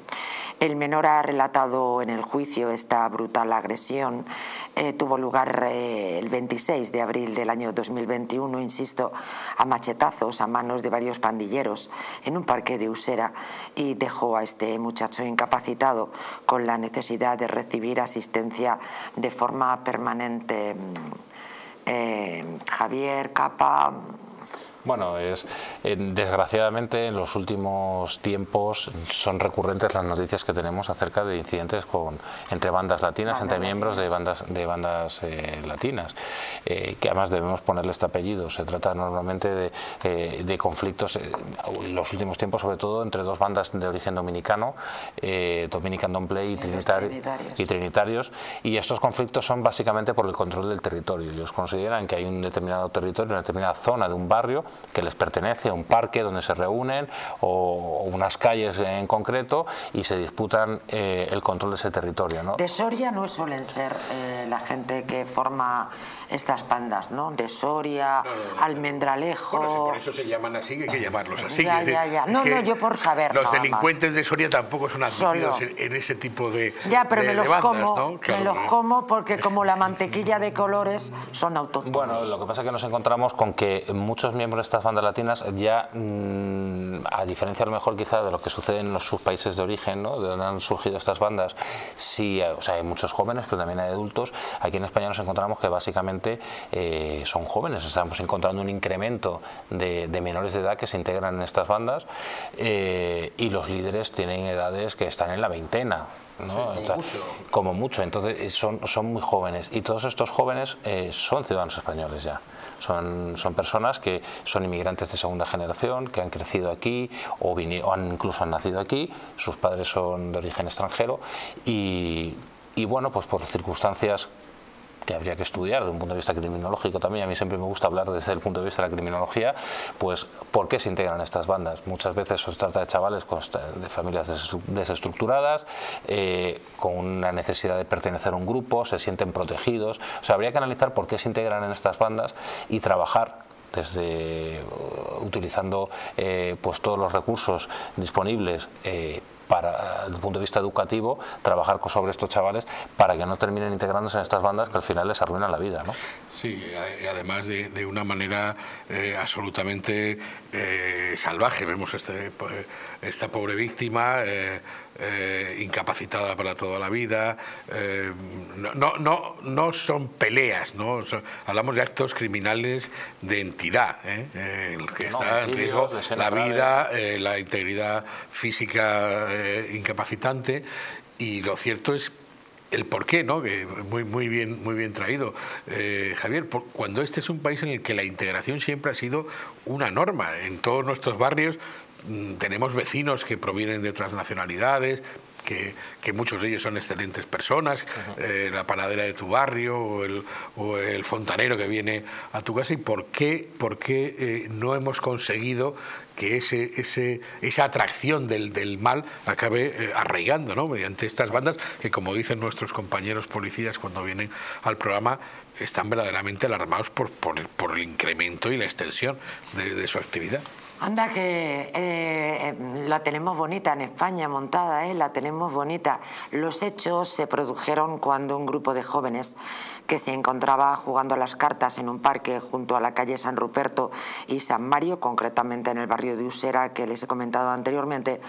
El menor ha relatado en el juicio esta brutal agresión. Eh, tuvo lugar eh, el veintiséis de abril del año dos mil veintiuno, insisto, a machetazos a manos de varios pandilleros en un parque de Usera, y dejó a este muchacho incapacitado con la necesidad de recibir asistencia de forma permanente. Eh, Javier Capa... Bueno, es eh, desgraciadamente en los últimos tiempos son recurrentes las noticias que tenemos acerca de incidentes con entre bandas latinas, ah, entre no, miembros no, de bandas de bandas eh, latinas, eh, que además debemos ponerle este apellido. Se trata normalmente de, eh, de conflictos eh, en los últimos tiempos, sobre todo entre dos bandas de origen dominicano, eh, Dominican Don't Play y, Trinitari Trinitarios. y Trinitarios, y estos conflictos son básicamente por el control del territorio. Ellos consideran que hay un determinado territorio, una determinada zona de un barrio que les pertenece, a un parque donde se reúnen o, o unas calles en concreto, y se disputan eh, el control de ese territorio, ¿no? De Soria no suelen ser eh, la gente que forma estas bandas, ¿no? De Soria, no, no, no, Almendralejo... Bueno, si por eso se llaman así, hay que llamarlos así. Ya, decir, ya, ya. No, no, yo por saber. Los delincuentes más de Soria tampoco son admitidos en, en ese tipo de bandas, ya, pero de, me los bandas, como, ¿no? Claro, me los no. como porque como la mantequilla de colores son autóctonos. Bueno, lo que pasa es que nos encontramos con que muchos miembros de estas bandas latinas ya, mmm, a diferencia a lo mejor quizá de lo que sucede en los, sus países de origen, ¿no? De donde han surgido estas bandas, sí, o sea, hay muchos jóvenes, pero también hay adultos. Aquí en España nos encontramos que básicamente Eh, son jóvenes, estamos encontrando un incremento de, de menores de edad que se integran en estas bandas, eh, y los líderes tienen edades que están en la veintena, ¿no? Sí, como, o sea, mucho. como mucho, entonces son, son muy jóvenes, y todos estos jóvenes eh, son ciudadanos españoles ya, son, son personas que son inmigrantes de segunda generación, que han crecido aquí o, o han, incluso han nacido aquí, sus padres son de origen extranjero y, y bueno, pues por circunstancias que habría que estudiar desde un punto de vista criminológico también. A mí siempre me gusta hablar desde el punto de vista de la criminología, pues por qué se integran estas bandas. Muchas veces se trata de chavales con, de familias desestructuradas, eh, con una necesidad de pertenecer a un grupo, se sienten protegidos. O sea, habría que analizar por qué se integran en estas bandas y trabajar desde utilizando eh, pues todos los recursos disponibles eh, para, desde el punto de vista educativo, trabajar sobre estos chavales para que no terminen integrándose en estas bandas que al final les arruinan la vida, ¿no? Sí, además de, de una manera eh, absolutamente eh, salvaje. Vemos este, esta pobre víctima eh, eh, incapacitada para toda la vida. Eh, no, no, no son peleas, ¿no? Son, hablamos de actos criminales de entidad, ¿eh? Eh, en el que no, está en riesgo la vida, eh, la integridad física Eh, incapacitante, y lo cierto es el porqué, ¿no? Que muy, muy, bien, muy bien traído, eh, Javier, por, cuando este es un país en el que la integración siempre ha sido una norma. En todos nuestros barrios mmm, tenemos vecinos que provienen de otras nacionalidades, que, que muchos de ellos son excelentes personas, eh, la panadera de tu barrio o el, o el fontanero que viene a tu casa. ¿Y por qué, por qué eh, no hemos conseguido que ese, ese, esa atracción del, del mal acabe eh, arraigando, ¿no? Mediante estas bandas que, como dicen nuestros compañeros policías cuando vienen al programa, están verdaderamente alarmados por, por, por el incremento y la extensión de, de su actividad. Anda que eh, la tenemos bonita en España montada, eh, la tenemos bonita. Los hechos se produjeron cuando un grupo de jóvenes que se encontraba jugando a las cartas en un parque junto a la calle San Ruperto y San Mario, concretamente en el barrio de Usera, que les he comentado anteriormente,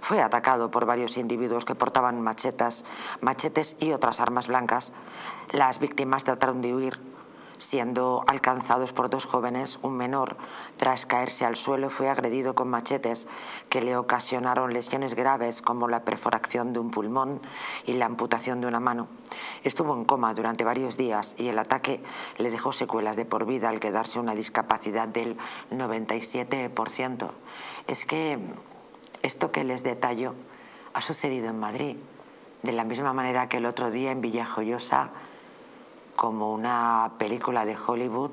fue atacado por varios individuos que portaban machetas, machetes y otras armas blancas. Las víctimas trataron de huir, siendo alcanzados por dos jóvenes. Un menor, tras caerse al suelo, fue agredido con machetes que le ocasionaron lesiones graves como la perforación de un pulmón y la amputación de una mano. Estuvo en coma durante varios días y el ataque le dejó secuelas de por vida, al quedarse una discapacidad del noventa y siete por ciento. Es que esto que les detallo ha sucedido en Madrid, de la misma manera que el otro día en Villajoyosa, como una película de Hollywood,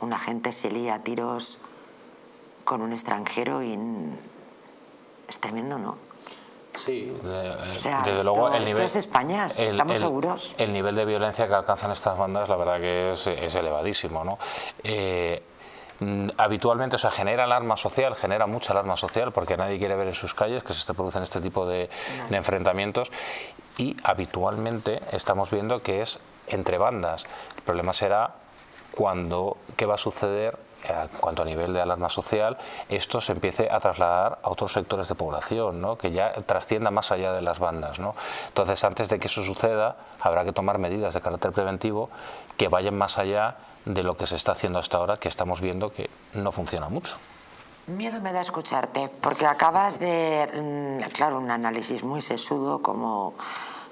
una gente se lía a tiros con un extranjero y es tremendo, ¿no? Sí, de, o sea, desde esto, luego el nivel, esto es España, estamos el, seguros. El nivel de violencia que alcanzan estas bandas, la verdad que es, es elevadísimo, ¿no? Eh, habitualmente, o sea, genera alarma social, genera mucha alarma social, porque nadie quiere ver en sus calles que se producen este tipo de, de enfrentamientos, y habitualmente estamos viendo que es entre bandas. El problema será cuando, qué va a suceder en cuanto a nivel de alarma social, esto se empiece a trasladar a otros sectores de población, ¿no? Que ya trascienda más allá de las bandas, ¿no? Entonces, antes de que eso suceda, habrá que tomar medidas de carácter preventivo que vayan más allá de lo que se está haciendo hasta ahora, que estamos viendo que no funciona mucho. Miedo me da escucharte, porque acabas de... Claro, un análisis muy sesudo, como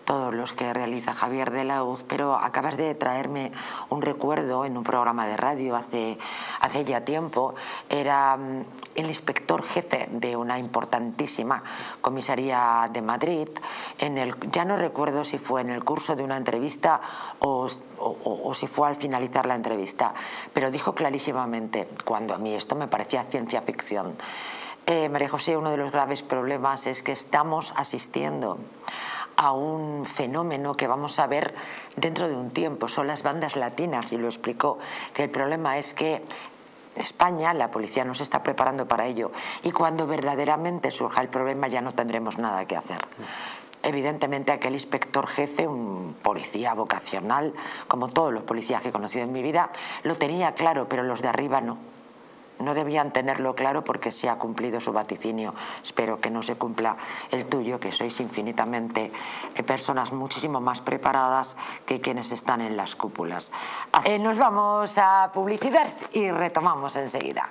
todos los que realiza Javier de la Uz, pero acabas de traerme un recuerdo en un programa de radio hace, hace ya tiempo. Era el inspector jefe de una importantísima comisaría de Madrid. En el, ya no recuerdo si fue en el curso de una entrevista o... O, o, o si fue al finalizar la entrevista, pero dijo clarísimamente, cuando a mí esto me parecía ciencia ficción, eh, María José, uno de los graves problemas es que estamos asistiendo a un fenómeno que vamos a ver dentro de un tiempo, son las bandas latinas, y lo explicó, que el problema es que España, la policía no se está preparando para ello, y cuando verdaderamente surja el problema ya no tendremos nada que hacer. Evidentemente aquel inspector jefe, un policía vocacional, como todos los policías que he conocido en mi vida, lo tenía claro, pero los de arriba no. No debían tenerlo claro porque se ha cumplido su vaticinio. Espero que no se cumpla el tuyo, que sois infinitamente personas muchísimo más preparadas que quienes están en las cúpulas. Eh, nos vamos a publicidad y retomamos enseguida.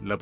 La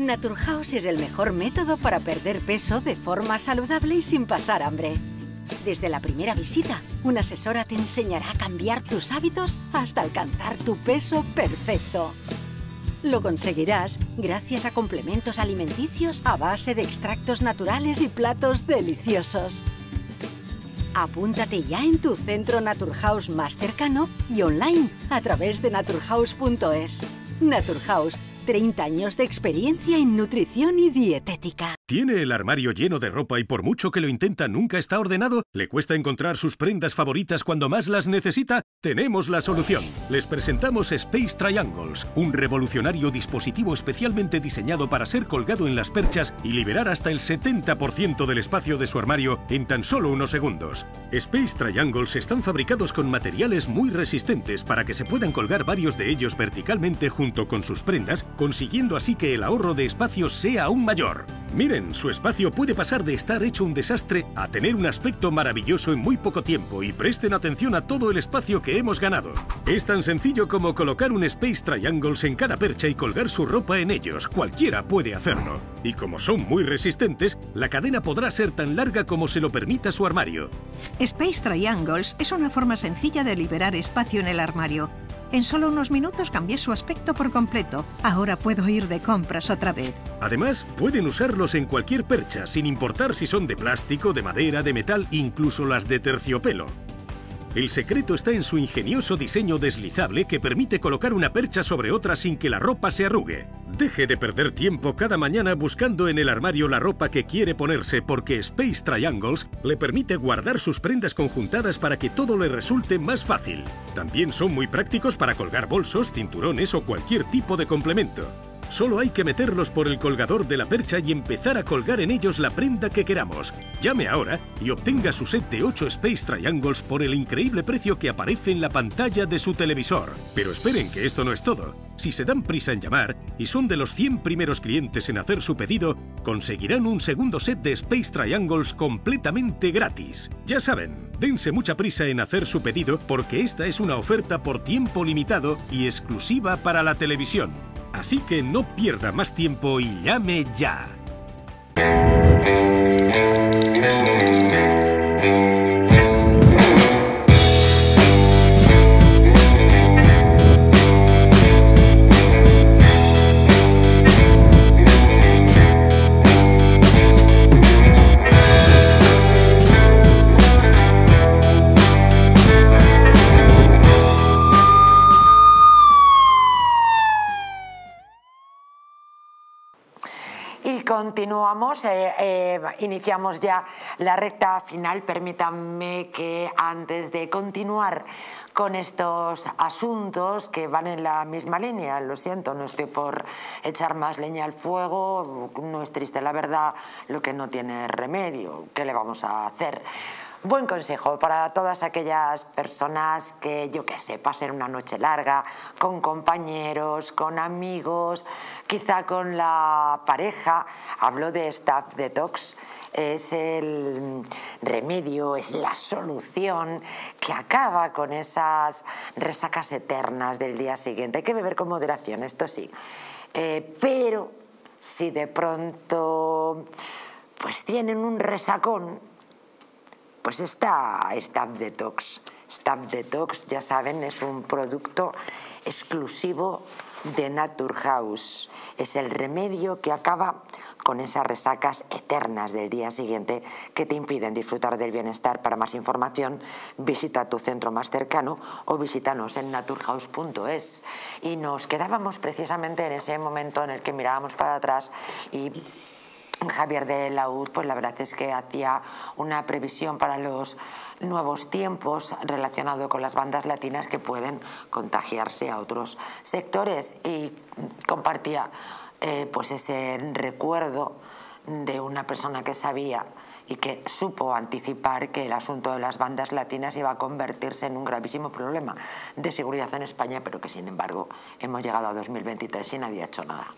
Naturhouse es el mejor método para perder peso de forma saludable y sin pasar hambre. Desde la primera visita, una asesora te enseñará a cambiar tus hábitos hasta alcanzar tu peso perfecto. Lo conseguirás gracias a complementos alimenticios a base de extractos naturales y platos deliciosos. Apúntate ya en tu centro Naturhouse más cercano y online a través de naturhouse punto es. Naturhouse, treinta años de experiencia en nutrición y dietética. ¿Tiene el armario lleno de ropa y por mucho que lo intenta nunca está ordenado? ¿Le cuesta encontrar sus prendas favoritas cuando más las necesita? Tenemos la solución. Les presentamos Space Triangles, un revolucionario dispositivo especialmente diseñado para ser colgado en las perchas y liberar hasta el setenta por ciento del espacio de su armario en tan solo unos segundos. Space Triangles están fabricados con materiales muy resistentes para que se puedan colgar varios de ellos verticalmente junto con sus prendas, consiguiendo así que el ahorro de espacio sea aún mayor. Miren, su espacio puede pasar de estar hecho un desastre a tener un aspecto maravilloso en muy poco tiempo, y presten atención a todo el espacio que hemos ganado. Es tan sencillo como colocar un Space Triangles en cada percha y colgar su ropa en ellos, cualquiera puede hacerlo. Y como son muy resistentes, la cadena podrá ser tan larga como se lo permita su armario. Space Triangles es una forma sencilla de liberar espacio en el armario. En solo unos minutos cambié su aspecto por completo. Ahora puedo ir de compras otra vez. Además, pueden usarlos en cualquier percha, sin importar si son de plástico, de madera, de metal, incluso las de terciopelo. El secreto está en su ingenioso diseño deslizable que permite colocar una percha sobre otra sin que la ropa se arrugue. Deje de perder tiempo cada mañana buscando en el armario la ropa que quiere ponerse, porque Space Triangles le permite guardar sus prendas conjuntadas para que todo le resulte más fácil. También son muy prácticos para colgar bolsos, cinturones o cualquier tipo de complemento. Solo hay que meterlos por el colgador de la percha y empezar a colgar en ellos la prenda que queramos. Llame ahora y obtenga su set de ocho Space Triangles por el increíble precio que aparece en la pantalla de su televisor. Pero esperen, que esto no es todo. Si se dan prisa en llamar y son de los cien primeros clientes en hacer su pedido, conseguirán un segundo set de Space Triangles completamente gratis. Ya saben, dense mucha prisa en hacer su pedido porque esta es una oferta por tiempo limitado y exclusiva para la televisión. Así que no pierda más tiempo y llame ya. Continuamos, eh, eh, iniciamos ya la recta final. Permítanme que antes de continuar con estos asuntos que van en la misma línea, lo siento, no estoy por echar más leña al fuego, no es triste la verdad, lo que no tiene remedio, ¿qué le vamos a hacer? Buen consejo para todas aquellas personas que, yo qué sé, pasen una noche larga con compañeros, con amigos, quizá con la pareja. Hablo de Staff Detox. Es el remedio, es la solución que acaba con esas resacas eternas del día siguiente. Hay que beber con moderación, esto sí. Eh, pero si de pronto pues tienen un resacón, pues está Staff Detox. Staff Detox, ya saben, es un producto exclusivo de Naturhouse. Es el remedio que acaba con esas resacas eternas del día siguiente que te impiden disfrutar del bienestar. Para más información, visita tu centro más cercano o visítanos en naturhouse punto es. Y nos quedábamos precisamente en ese momento en el que mirábamos para atrás y Javier de la Uz, pues la verdad es que hacía una previsión para los nuevos tiempos relacionado con las bandas latinas que pueden contagiarse a otros sectores, y compartía eh, pues ese recuerdo de una persona que sabía y que supo anticipar que el asunto de las bandas latinas iba a convertirse en un gravísimo problema de seguridad en España, pero que sin embargo hemos llegado a dos mil veintitrés y nadie ha hecho nada.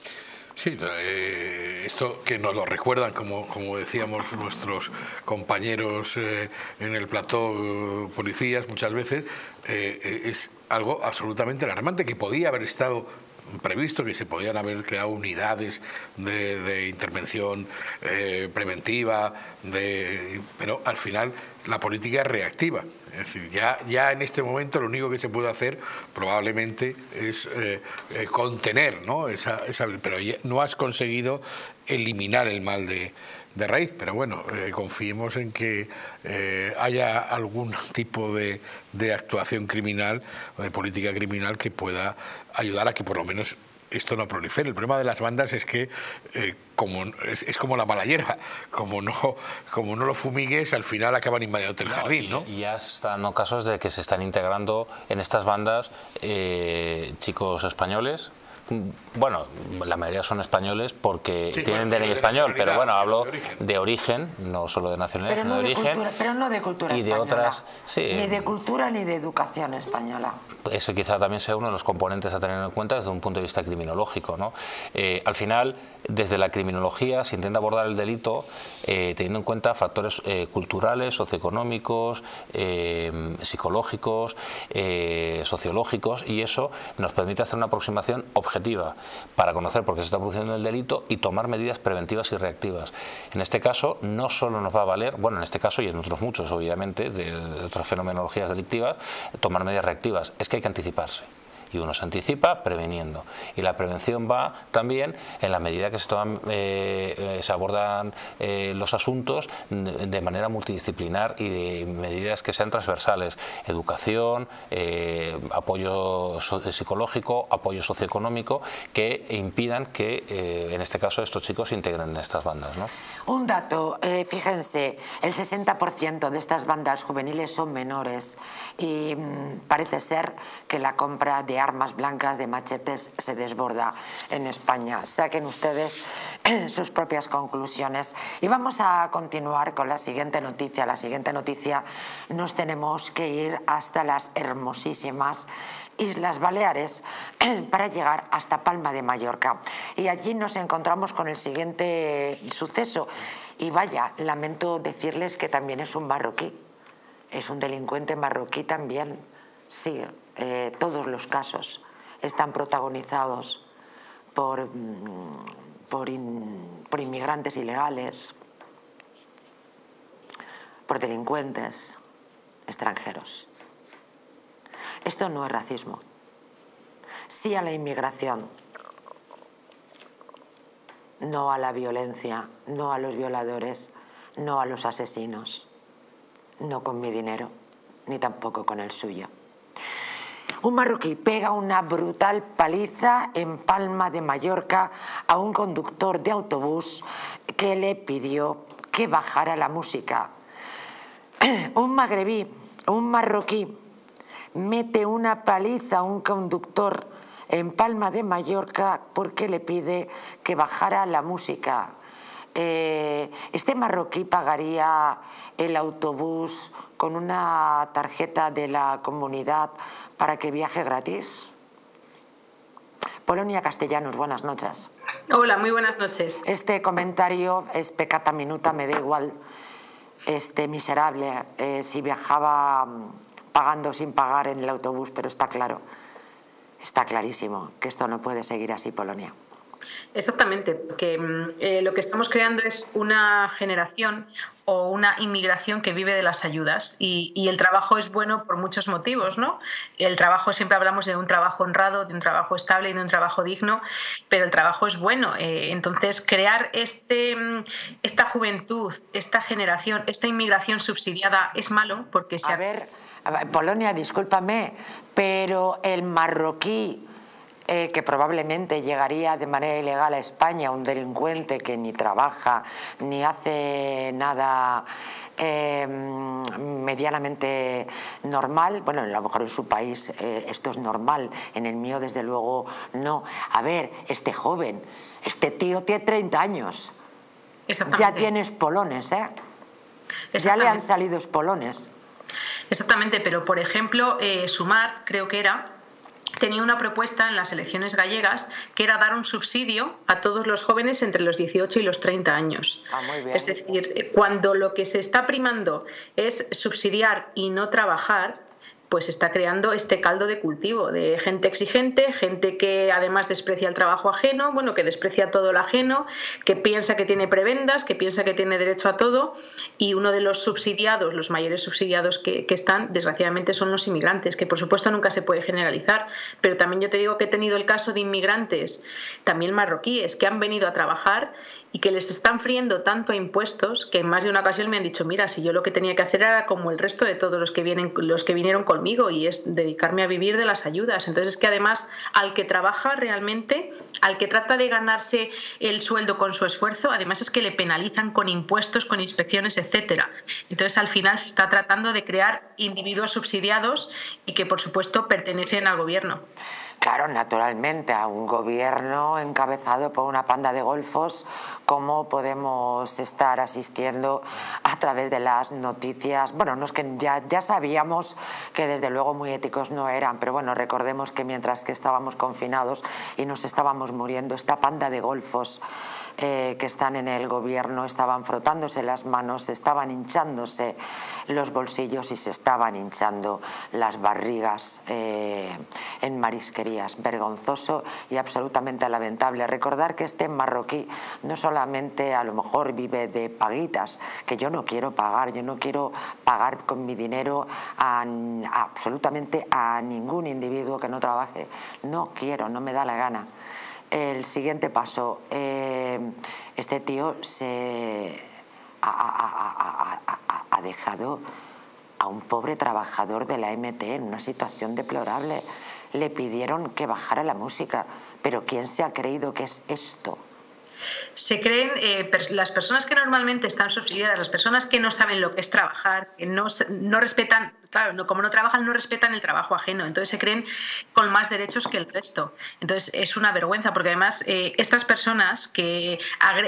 Sí, eh, esto que nos lo recuerdan, como, como decíamos nuestros compañeros eh, en el plató, eh, policías muchas veces, eh, es algo absolutamente alarmante que podía haber estado previsto, que se podían haber creado unidades de, de intervención eh, preventiva, de, pero al final la política es reactiva. Es decir, ya, ya en este momento lo único que se puede hacer probablemente es eh, eh, contener, ¿no? Esa, esa, pero ya no has conseguido eliminar el mal de, de raíz, pero bueno, eh, confiemos en que eh, haya algún tipo de, de actuación criminal o de política criminal que pueda ayudar a que por lo menos esto no prolifere. El problema de las bandas es que eh, como, es, es como la mala hierba, como no, como no lo fumigues, al final acaban invadiendo el jardín, ¿no? Y ya están casos de que se están integrando en estas bandas eh, chicos españoles. Bueno, la mayoría son españoles porque sí, tienen bueno, D N I español, pero bueno, hablo de origen. de origen, no solo de nacionalidad, pero sino no de, de origen. Cultura, pero no de cultura y española, de otras, sí, ni de cultura ni de educación española. Eso quizá también sea uno de los componentes a tener en cuenta desde un punto de vista criminológico, ¿no? Eh, al final, desde la criminología se intenta abordar el delito eh, teniendo en cuenta factores eh, culturales, socioeconómicos, eh, psicológicos, eh, sociológicos, y eso nos permite hacer una aproximación objetiva para conocer por qué se está produciendo el delito y tomar medidas preventivas y reactivas. En este caso no solo nos va a valer, bueno, en este caso y en otros muchos obviamente, de, de otras fenomenologías delictivas, tomar medidas reactivas, es que hay que anticiparse. Y uno se anticipa previniendo. Y la prevención va también en la medida que se, toman, eh, se abordan eh, los asuntos de manera multidisciplinar y de medidas que sean transversales. Educación, eh, apoyo so- psicológico, apoyo socioeconómico, que impidan que, eh, en este caso, estos chicos se integren en estas bandas, ¿no? Un dato, eh, fíjense, el sesenta por ciento de estas bandas juveniles son menores y mmm, parece ser que la compra de de armas blancas, de machetes, se desborda en España. Saquen ustedes sus propias conclusiones. Y vamos a continuar con la siguiente noticia. La siguiente noticia nos tenemos que ir hasta las hermosísimas Islas Baleares para llegar hasta Palma de Mallorca. Y allí nos encontramos con el siguiente suceso. Y vaya, lamento decirles que también es un marroquí. Es un delincuente marroquí también. Sí, eh, todos los casos están protagonizados por, por, in, por inmigrantes ilegales, por delincuentes extranjeros. Esto no es racismo. Sí a la inmigración, no a la violencia, no a los violadores, no a los asesinos, no con mi dinero, ni tampoco con el suyo. Un marroquí pega una brutal paliza en Palma de Mallorca a un conductor de autobús que le pidió que bajara la música. Un magrebí, un marroquí, mete una paliza a un conductor en Palma de Mallorca porque le pide que bajara la música. Eh, este marroquí pagaría el autobús con una tarjeta de la comunidad para que viaje gratis. Polonia Castellanos, buenas noches. Hola, muy buenas noches. Este comentario es pecata minuta, me da igual, este miserable, eh, si viajaba pagando sin pagar en el autobús, pero está claro, está clarísimo que esto no puede seguir así, Polonia. Exactamente, porque eh, lo que estamos creando es una generación o una inmigración que vive de las ayudas y, y el trabajo es bueno por muchos motivos, ¿no? El trabajo, siempre hablamos de un trabajo honrado, de un trabajo estable y de un trabajo digno, pero el trabajo es bueno. Eh, entonces, crear este, esta juventud, esta generación, esta inmigración subsidiada es malo porque se... A ver, Polonia, discúlpame, pero el marroquí Eh, que probablemente llegaría de manera ilegal a España, un delincuente que ni trabaja ni hace nada eh, medianamente normal, bueno, a lo mejor en su país eh, esto es normal, en el mío desde luego no. A ver, este joven, este tío tiene treinta años, ya tiene espolones, ¿eh? Ya le han salido espolones. Exactamente, pero por ejemplo, eh, Sumar, creo que era, tenía una propuesta en las elecciones gallegas que era dar un subsidio a todos los jóvenes entre los dieciocho y los treinta años. Ah, muy bien. Es decir, cuando lo que se está primando es subsidiar y no trabajar, pues está creando este caldo de cultivo de gente exigente, gente que además desprecia el trabajo ajeno, bueno, que desprecia todo lo ajeno, que piensa que tiene prebendas, que piensa que tiene derecho a todo, y uno de los subsidiados, los mayores subsidiados que, que están, desgraciadamente, son los inmigrantes, que por supuesto nunca se puede generalizar, pero también yo te digo que he tenido el caso de inmigrantes, también marroquíes, que han venido a trabajar y que les están friendo tanto a impuestos que en más de una ocasión me han dicho, mira, si yo lo que tenía que hacer era como el resto de todos los que, vienen, los que vinieron con y es dedicarme a vivir de las ayudas. Entonces, es que además al que trabaja realmente, al que trata de ganarse el sueldo con su esfuerzo, además es que le penalizan con impuestos, con inspecciones, etcétera. Entonces, al final se está tratando de crear individuos subsidiados y que, por supuesto, pertenecen al gobierno. Claro, naturalmente, a un gobierno encabezado por una panda de golfos, como podemos estar asistiendo a través de las noticias. Bueno, no es que ya, ya sabíamos que desde luego muy éticos no eran, pero bueno, recordemos que mientras que estábamos confinados y nos estábamos muriendo, esta panda de golfos eh, que están en el gobierno estaban frotándose las manos, se estaban hinchándose los bolsillos y se estaban hinchando las barrigas eh, en marisquería. Vergonzoso y absolutamente lamentable. Recordar que este marroquí no solamente a lo mejor vive de paguitas, que yo no quiero pagar, yo no quiero pagar con mi dinero a, a absolutamente a ningún individuo que no trabaje. No quiero, no me da la gana. El siguiente paso, eh, este tío se ha, ha, ha, ha, ha dejado a un pobre trabajador de la E M T en una situación deplorable. Le pidieron que bajara la música, pero ¿quién se ha creído que es esto? Se creen eh, per las personas que normalmente están subsidiadas, las personas que no saben lo que es trabajar, que no, no respetan claro, no, como no trabajan, no respetan el trabajo ajeno, entonces se creen con más derechos que el resto. Entonces es una vergüenza, porque además eh, estas personas que,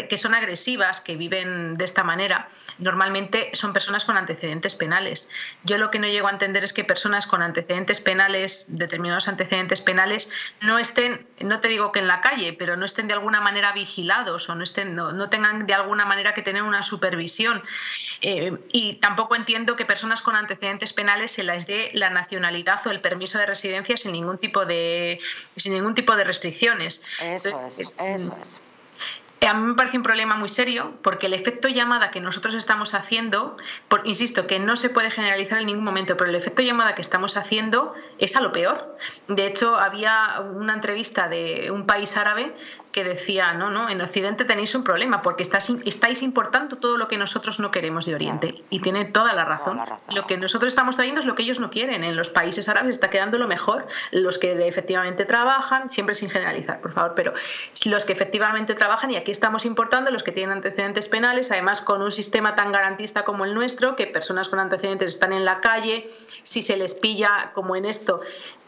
que son agresivas, que viven de esta manera, normalmente son personas con antecedentes penales. Yo lo que no llego a entender es que personas con antecedentes penales, determinados antecedentes penales, no estén, no te digo que en la calle, pero no estén de alguna manera vigilados o no, estén, no, no tengan de alguna manera que tener una supervisión. Eh, y tampoco entiendo que personas con antecedentes penales se les dé la nacionalidad o el permiso de residencia sin ningún tipo de, sin ningún tipo de restricciones. Eso Entonces, es, eso es. A mí me parece un problema muy serio, porque el efecto llamada que nosotros estamos haciendo, por, insisto, que no se puede generalizar en ningún momento, pero el efecto llamada que estamos haciendo es a lo peor. De hecho, había una entrevista de un país árabe que decía, no, no, en Occidente tenéis un problema porque estáis, estáis importando todo lo que nosotros no queremos de Oriente. Y tiene toda la razón. Toda la razón. Lo que nosotros estamos trayendo es lo que ellos no quieren. En los países árabes está quedando lo mejor. Los que efectivamente trabajan, siempre sin generalizar, por favor, pero los que efectivamente trabajan, y aquí estamos importando los que tienen antecedentes penales, además con un sistema tan garantista como el nuestro, que personas con antecedentes están en la calle, si se les pilla como en esto...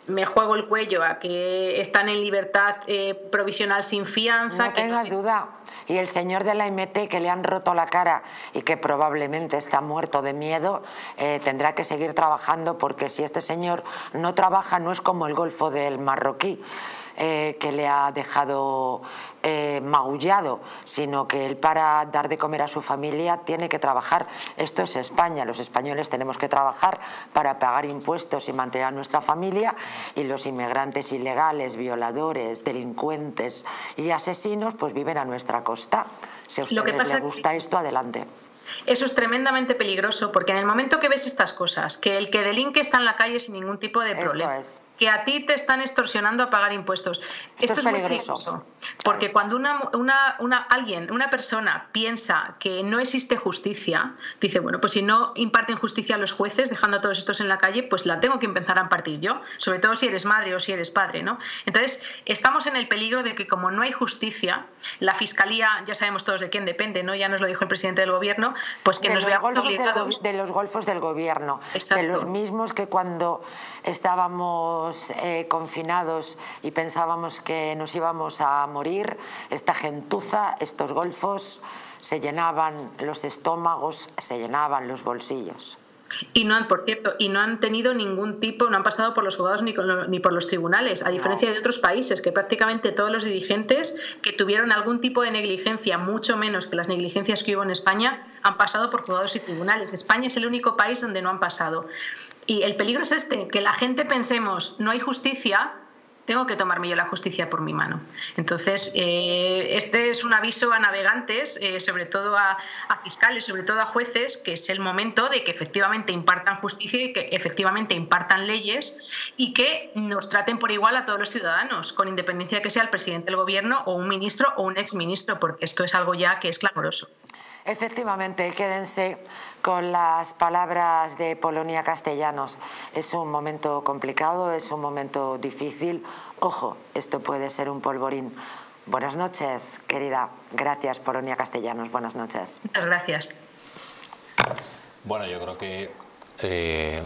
Me juego el cuello a que están en libertad eh, provisional sin fianza. No tengas duda. Y el señor de la E M T, que le han roto la cara y que probablemente está muerto de miedo, eh, tendrá que seguir trabajando, porque si este señor no trabaja, no es como el Golfo del Marroquí, eh, que le ha dejado eh, magullado, sino que él, para dar de comer a su familia, tiene que trabajar. Esto es España. Los españoles tenemos que trabajar para pagar impuestos y mantener a nuestra familia, y los inmigrantes ilegales, violadores, delincuentes y asesinos pues viven a nuestra costa. Si a ustedes les gusta esto, adelante. Eso es tremendamente peligroso, porque en el momento que ves estas cosas, que el que delinque está en la calle sin ningún tipo de problema, es. que a ti te están extorsionando a pagar impuestos, esto, esto es, es peligroso. Muy peligroso, porque cuando una, una, una, alguien, una persona piensa que no existe justicia, dice, bueno, pues si no imparten justicia a los jueces dejando a todos estos en la calle, pues la tengo que empezar a impartir yo, sobre todo si eres madre o si eres padre, ¿no? Entonces estamos en el peligro de que, como no hay justicia, la fiscalía, ya sabemos todos de quién depende, ¿no? Ya nos lo dijo el presidente del gobierno, pues que de nos veamos obligados. De los golfos del gobierno. Exacto. De los mismos que cuando estábamos eh, confinados y pensábamos que nos íbamos a morir, esta gentuza, estos golfos, se llenaban los estómagos, se llenaban los bolsillos. Y no han, por cierto, y no han tenido ningún tipo, no han pasado por los juzgados ni, ni por los tribunales, a diferencia de otros países, que prácticamente todos los dirigentes que tuvieron algún tipo de negligencia, mucho menos que las negligencias que hubo en España, han pasado por juzgados y tribunales. España es el único país donde no han pasado. Y el peligro es este, que la gente pensemos, no hay justicia, tengo que tomarme yo la justicia por mi mano. Entonces, eh, este es un aviso a navegantes, eh, sobre todo a, a fiscales, sobre todo a jueces, que es el momento de que efectivamente impartan justicia y que efectivamente impartan leyes, y que nos traten por igual a todos los ciudadanos, con independencia de que sea el presidente del gobierno o un ministro o un exministro, porque esto es algo ya que es clamoroso. Efectivamente, quédense con las palabras de Polonia Castellanos. Es un momento complicado, es un momento difícil. Ojo, esto puede ser un polvorín. Buenas noches, querida. Gracias, Polonia Castellanos. Buenas noches. Muchas gracias. Bueno, yo creo que eh,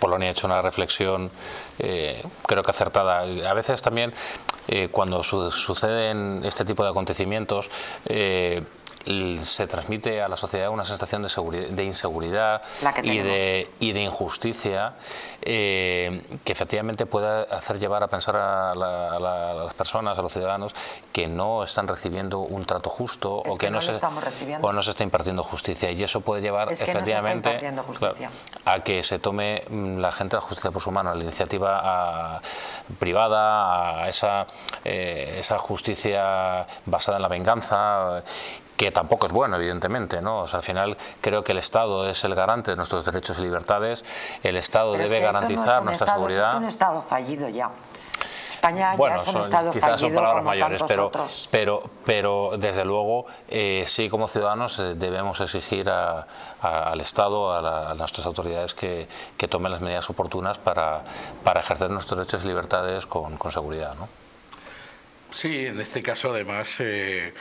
Polonia ha hecho una reflexión, eh, creo que acertada. A veces también, eh, cuando su suceden este tipo de acontecimientos, eh, se transmite a la sociedad una sensación de, seguridad, de inseguridad y de, y de injusticia, eh, que efectivamente puede hacer llevar a pensar a, la, a, la, a las personas, a los ciudadanos, que no están recibiendo un trato justo, es o que, que no, se, o no se está impartiendo justicia. Y eso puede llevar es que efectivamente no claro, a que se tome la gente la justicia por su mano, la iniciativa a, privada, a esa, eh, esa justicia basada en la venganza, que tampoco es bueno, evidentemente, ¿no? O sea, al final creo que el Estado es el garante de nuestros derechos y libertades, el Estado Pero debe es que garantizar no es nuestra estado, seguridad. Es un Estado fallido ya. España bueno, ya es un son, estado quizás son palabras mayores, pero, pero, pero desde luego eh, sí, como ciudadanos eh, debemos exigir a, a, al Estado, a, la, a nuestras autoridades que, que tomen las medidas oportunas para, para ejercer nuestros derechos y libertades con, con seguridad, ¿no? Sí, en este caso además eh,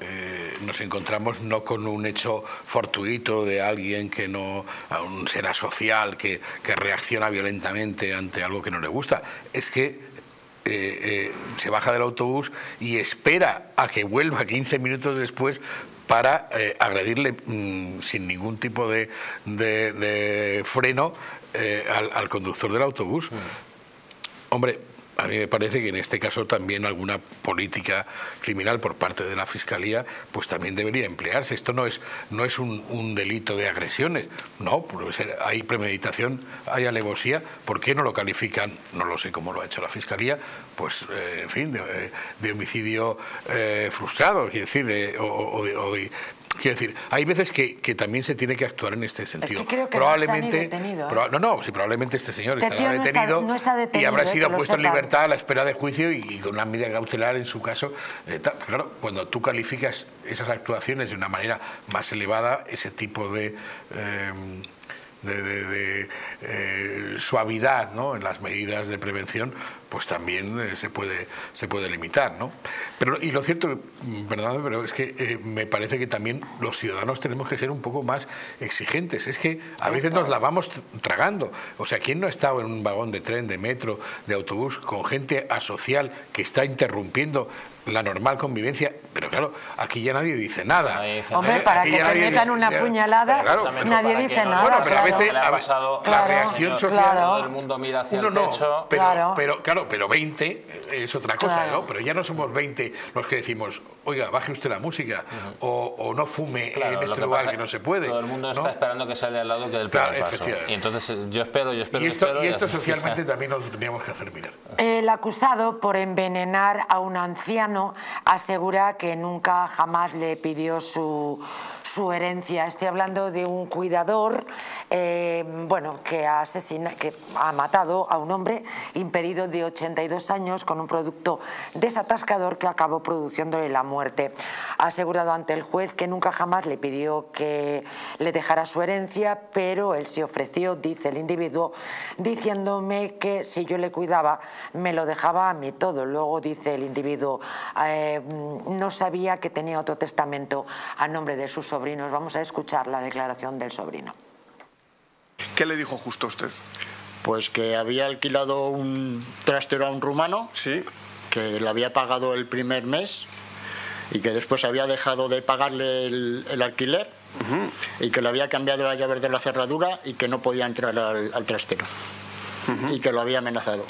eh, nos encontramos no con un hecho fortuito de alguien que no, a un ser asocial que, que reacciona violentamente ante algo que no le gusta, es que Eh, eh, se baja del autobús y espera a que vuelva quince minutos después para eh, agredirle mmm, sin ningún tipo de, de, de freno eh, al, al conductor del autobús. Sí. Hombre, a mí me parece que en este caso también alguna política criminal por parte de la Fiscalía pues también debería emplearse. Esto no es, no es un, un delito de agresiones, no, hay premeditación, hay alevosía. ¿Por qué no lo califican? No lo sé cómo lo ha hecho la Fiscalía, pues eh, en fin, de, de homicidio eh, frustrado, es decir, de, o, o, de, o de, quiero decir, hay veces que, que también se tiene que actuar en este sentido. Es que creo que probablemente, no, detenido, ¿eh? proba no, no, sí, probablemente este señor este estará no detenido, está, no está detenido y habrá eh, sido puesto en libertad a la espera de juicio y, y con una medida cautelar en su caso. Eh, tal. Claro, cuando tú calificas esas actuaciones de una manera más elevada, ese tipo de... Eh, de, de, de eh, suavidad, ¿no?, en las medidas de prevención, pues también eh, se puede se puede limitar, ¿no? Pero, y lo cierto, perdón, pero es que eh, me parece que también los ciudadanos tenemos que ser un poco más exigentes. Es que a veces nos la vamos tragando. O sea, ¿quién no ha estado en un vagón de tren, de metro, de autobús, con gente asocial que está interrumpiendo la normal convivencia? Pero claro, aquí ya nadie dice nada. No dice Hombre, nada. para aquí que te metan una puñalada, claro, nadie dice no, nada. Bueno, pero claro, a veces ha pasado, claro, la reacción social, claro, todo el mundo mira hacia Uno el techo. No, pero, claro. pero claro, pero veinte es otra cosa, claro, ¿no? Pero ya no somos veinte los que decimos, oiga, baje usted la música, uh-huh, o, o no fume, claro, en este que lugar que no se puede. Todo el mundo, ¿no?, está esperando que salga al lado que del primer claro, paso. Y entonces yo espero, yo espero, y esto, espero, y esto socialmente también nos lo teníamos que hacer mirar. El acusado por envenenar a un anciano asegura que nunca jamás le pidió su, su herencia. Estoy hablando de un cuidador eh, bueno, que, asesina, que ha matado a un hombre impedido de ochenta y dos años con un producto desatascador que acabó produciéndole la muerte. Ha asegurado ante el juez que nunca jamás le pidió que le dejara su herencia, pero él se ofreció, dice el individuo, diciéndome que si yo le cuidaba me lo dejaba a mí todo. Luego, dice el individuo, Eh, no sabía que tenía otro testamento a nombre de sus sobrinos. Vamos a escuchar la declaración del sobrino. ¿Qué le dijo justo a usted? Pues que había alquilado un trastero a un rumano, sí, que le había pagado el primer mes y que después había dejado de pagarle el, el alquiler, uh-huh, y que le había cambiado la llave de la cerradura y que no podía entrar al, al trastero, uh-huh, y que lo había amenazado.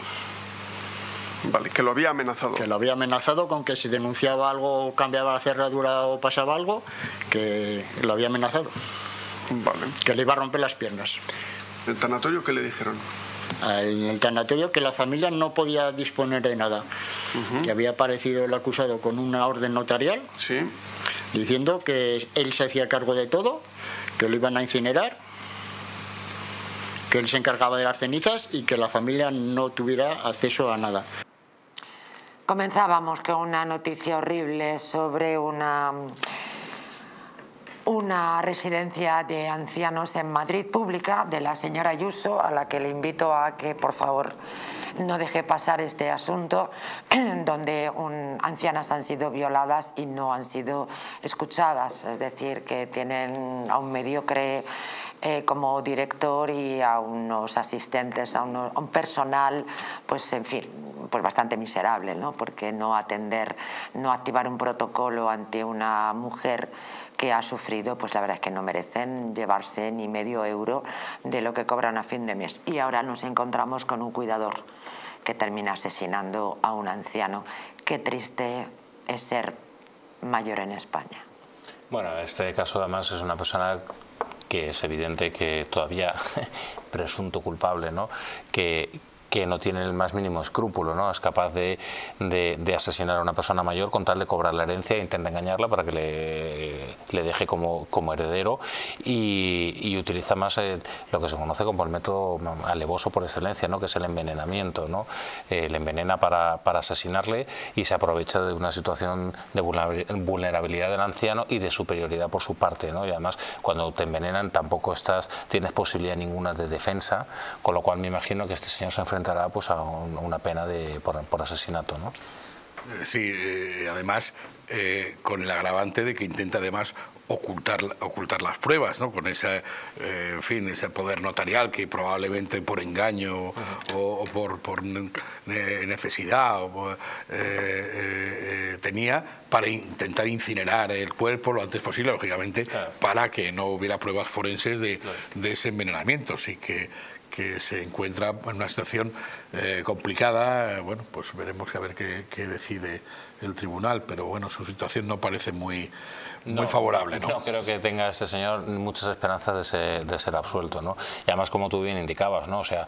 Vale, que lo había amenazado. Que lo había amenazado con que si denunciaba algo, cambiaba la cerradura o pasaba algo, que lo había amenazado. Vale. Que le iba a romper las piernas. ¿En el tanatorio qué le dijeron? En el tanatorio que la familia no podía disponer de nada. Uh-huh. Que había aparecido el acusado con una orden notarial, sí, diciendo que él se hacía cargo de todo, que lo iban a incinerar, que él se encargaba de las cenizas y que la familia no tuviera acceso a nada. Comenzábamos con una noticia horrible sobre una, una residencia de ancianos en Madrid, pública, de la señora Ayuso, a la que le invito a que, por favor, no deje pasar este asunto, donde un, ancianas han sido violadas y no han sido escuchadas. Es decir, que tienen a un mediocre Eh, como director y a unos asistentes, a, uno, a un personal, pues en fin, pues bastante miserable, ¿no? Porque no atender, no activar un protocolo ante una mujer que ha sufrido, pues la verdad es que no merecen llevarse ni medio euro de lo que cobran a fin de mes. Y ahora nos encontramos con un cuidador que termina asesinando a un anciano. Qué triste es ser mayor en España. Bueno, este caso además es una persona que es evidente que todavía presunto culpable, ¿no? Que, que no tiene el más mínimo escrúpulo, ¿no? Es capaz de, de, de asesinar a una persona mayor con tal de cobrar la herencia e intenta engañarla para que le, le deje como, como heredero y, y utiliza más el, lo que se conoce como el método alevoso por excelencia, ¿no? Que es el envenenamiento, ¿no? Eh, le envenena para, para asesinarle y se aprovecha de una situación de vulnerabilidad del anciano y de superioridad por su parte, ¿no? Y además, cuando te envenenan tampoco estás, tienes posibilidad ninguna de defensa, con lo cual me imagino que este señor se enfrenta, pues, a una pena de, por, por asesinato, ¿no? Sí, eh, además, eh, con el agravante de que intenta además ocultar, ocultar las pruebas, ¿no? Con esa, eh, en fin, ese poder notarial que probablemente por engaño o, o por, por necesidad o, eh, eh, tenía para intentar incinerar el cuerpo lo antes posible, lógicamente, claro, para que no hubiera pruebas forenses de, claro, de ese envenenamiento. Así que, que se encuentra en una situación eh, complicada. Bueno, pues veremos a ver qué, qué decide el tribunal, pero bueno, su situación no parece muy, muy no, favorable, ¿no? No creo que tenga este señor muchas esperanzas de ser, de ser absuelto, ¿no? Y además, como tú bien indicabas, ¿no? O sea,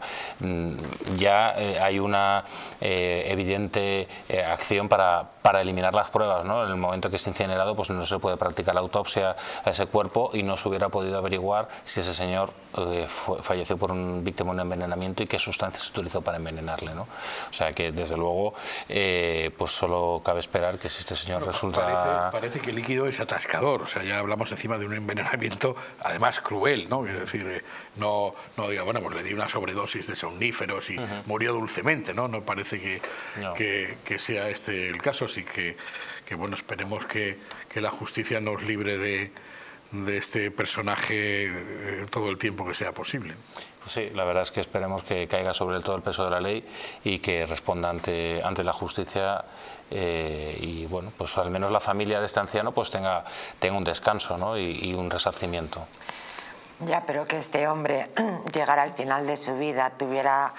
ya eh, hay una eh, evidente eh, acción para, para eliminar las pruebas, ¿no? En el momento que es incinerado, pues no se puede practicar la autopsia a ese cuerpo y no se hubiera podido averiguar si ese señor eh, fue, falleció por un víctima de un envenenamiento y qué sustancias utilizó para envenenarle, ¿no? O sea, que desde luego, eh, pues solo cabe esperar que si este señor bueno, resulta... Parece, parece que el líquido es atascador, o sea, ya hablamos encima de un envenenamiento además cruel, ¿no? Es decir, eh, no, no diga, bueno, pues le di una sobredosis de somníferos y uh-huh. murió dulcemente, ¿no? No parece que, no. que, que sea este el caso, así que, que bueno, esperemos que, que la justicia nos libre de, de este personaje eh, todo el tiempo que sea posible. Sí, la verdad es que esperemos que caiga sobre el todo el peso de la ley y que responda ante, ante la justicia eh, y, bueno, pues al menos la familia de este anciano pues tenga, tenga un descanso, ¿no? y, y un resarcimiento. Ya, pero que este hombre llegara al final de su vida, tuviera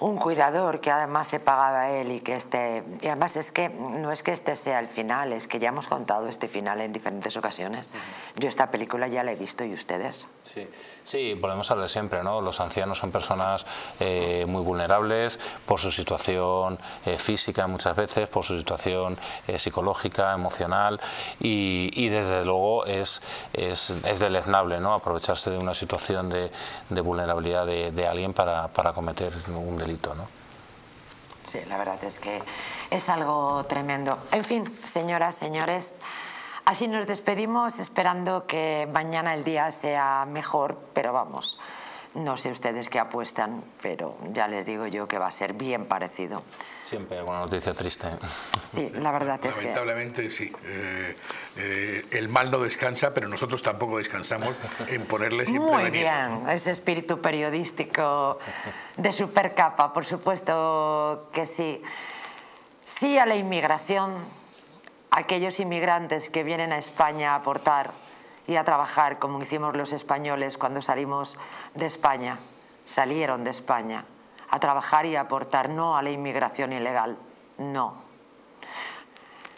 un cuidador que además se pagaba él y que este... Y además es que no es que este sea el final, es que ya hemos contado este final en diferentes ocasiones. Uh-huh. Yo esta película ya la he visto, ¿y ustedes? Sí. Sí, volvemos a lo de siempre, ¿no? Los ancianos son personas eh, muy vulnerables por su situación eh, física muchas veces, por su situación eh, psicológica, emocional y, y desde luego es, es, es deleznable, ¿no? Aprovecharse de una situación de, de vulnerabilidad de, de alguien para, para cometer un delito, ¿no? Sí, la verdad es que es algo tremendo. En fin, señoras, señores... Así nos despedimos, esperando que mañana el día sea mejor, pero vamos, no sé ustedes qué apuestan, pero ya les digo yo que va a ser bien parecido. Siempre alguna noticia triste. Sí, la verdad es que... Lamentablemente sí. Eh, eh, el mal no descansa, pero nosotros tampoco descansamos en ponerles y prevenirles. Muy bien, ese espíritu periodístico de Supercapa, por supuesto que sí. Sí a la inmigración... Aquellos inmigrantes que vienen a España a aportar y a trabajar, como hicimos los españoles cuando salimos de España, salieron de España, a trabajar y a aportar, no a la inmigración ilegal, no.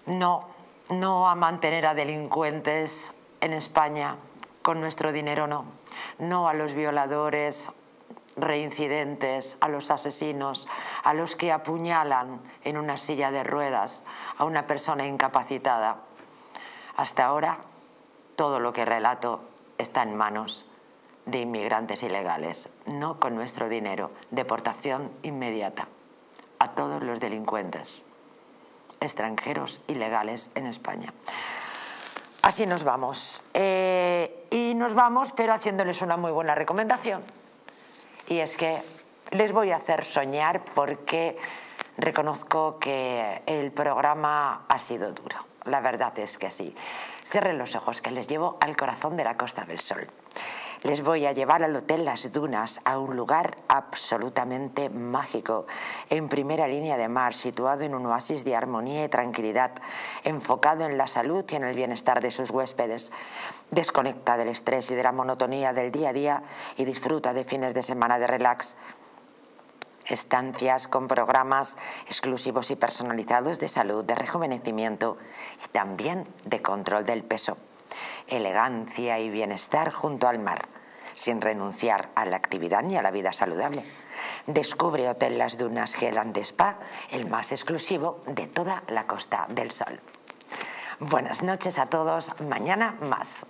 No, no a mantener a delincuentes en España, con nuestro dinero no. No a los violadores reincidentes, a los asesinos, a los que apuñalan en una silla de ruedas a una persona incapacitada. Hasta ahora, todo lo que relato está en manos de inmigrantes ilegales, no con nuestro dinero. Deportación inmediata a todos los delincuentes, extranjeros ilegales en España. Así nos vamos. Eh, y nos vamos, pero haciéndoles una muy buena recomendación. Y es que les voy a hacer soñar porque reconozco que el programa ha sido duro. La verdad es que sí. Cierren los ojos que les llevo al corazón de la Costa del Sol. Les voy a llevar al Hotel Las Dunas, a un lugar absolutamente mágico, en primera línea de mar, situado en un oasis de armonía y tranquilidad, enfocado en la salud y en el bienestar de sus huéspedes. Desconecta del estrés y de la monotonía del día a día y disfruta de fines de semana de relax. Estancias con programas exclusivos y personalizados de salud, de rejuvenecimiento y también de control del peso. Elegancia y bienestar junto al mar, sin renunciar a la actividad ni a la vida saludable. Descubre Hotel Las Dunas Gel and Spa, el más exclusivo de toda la Costa del Sol. Buenas noches a todos, mañana más.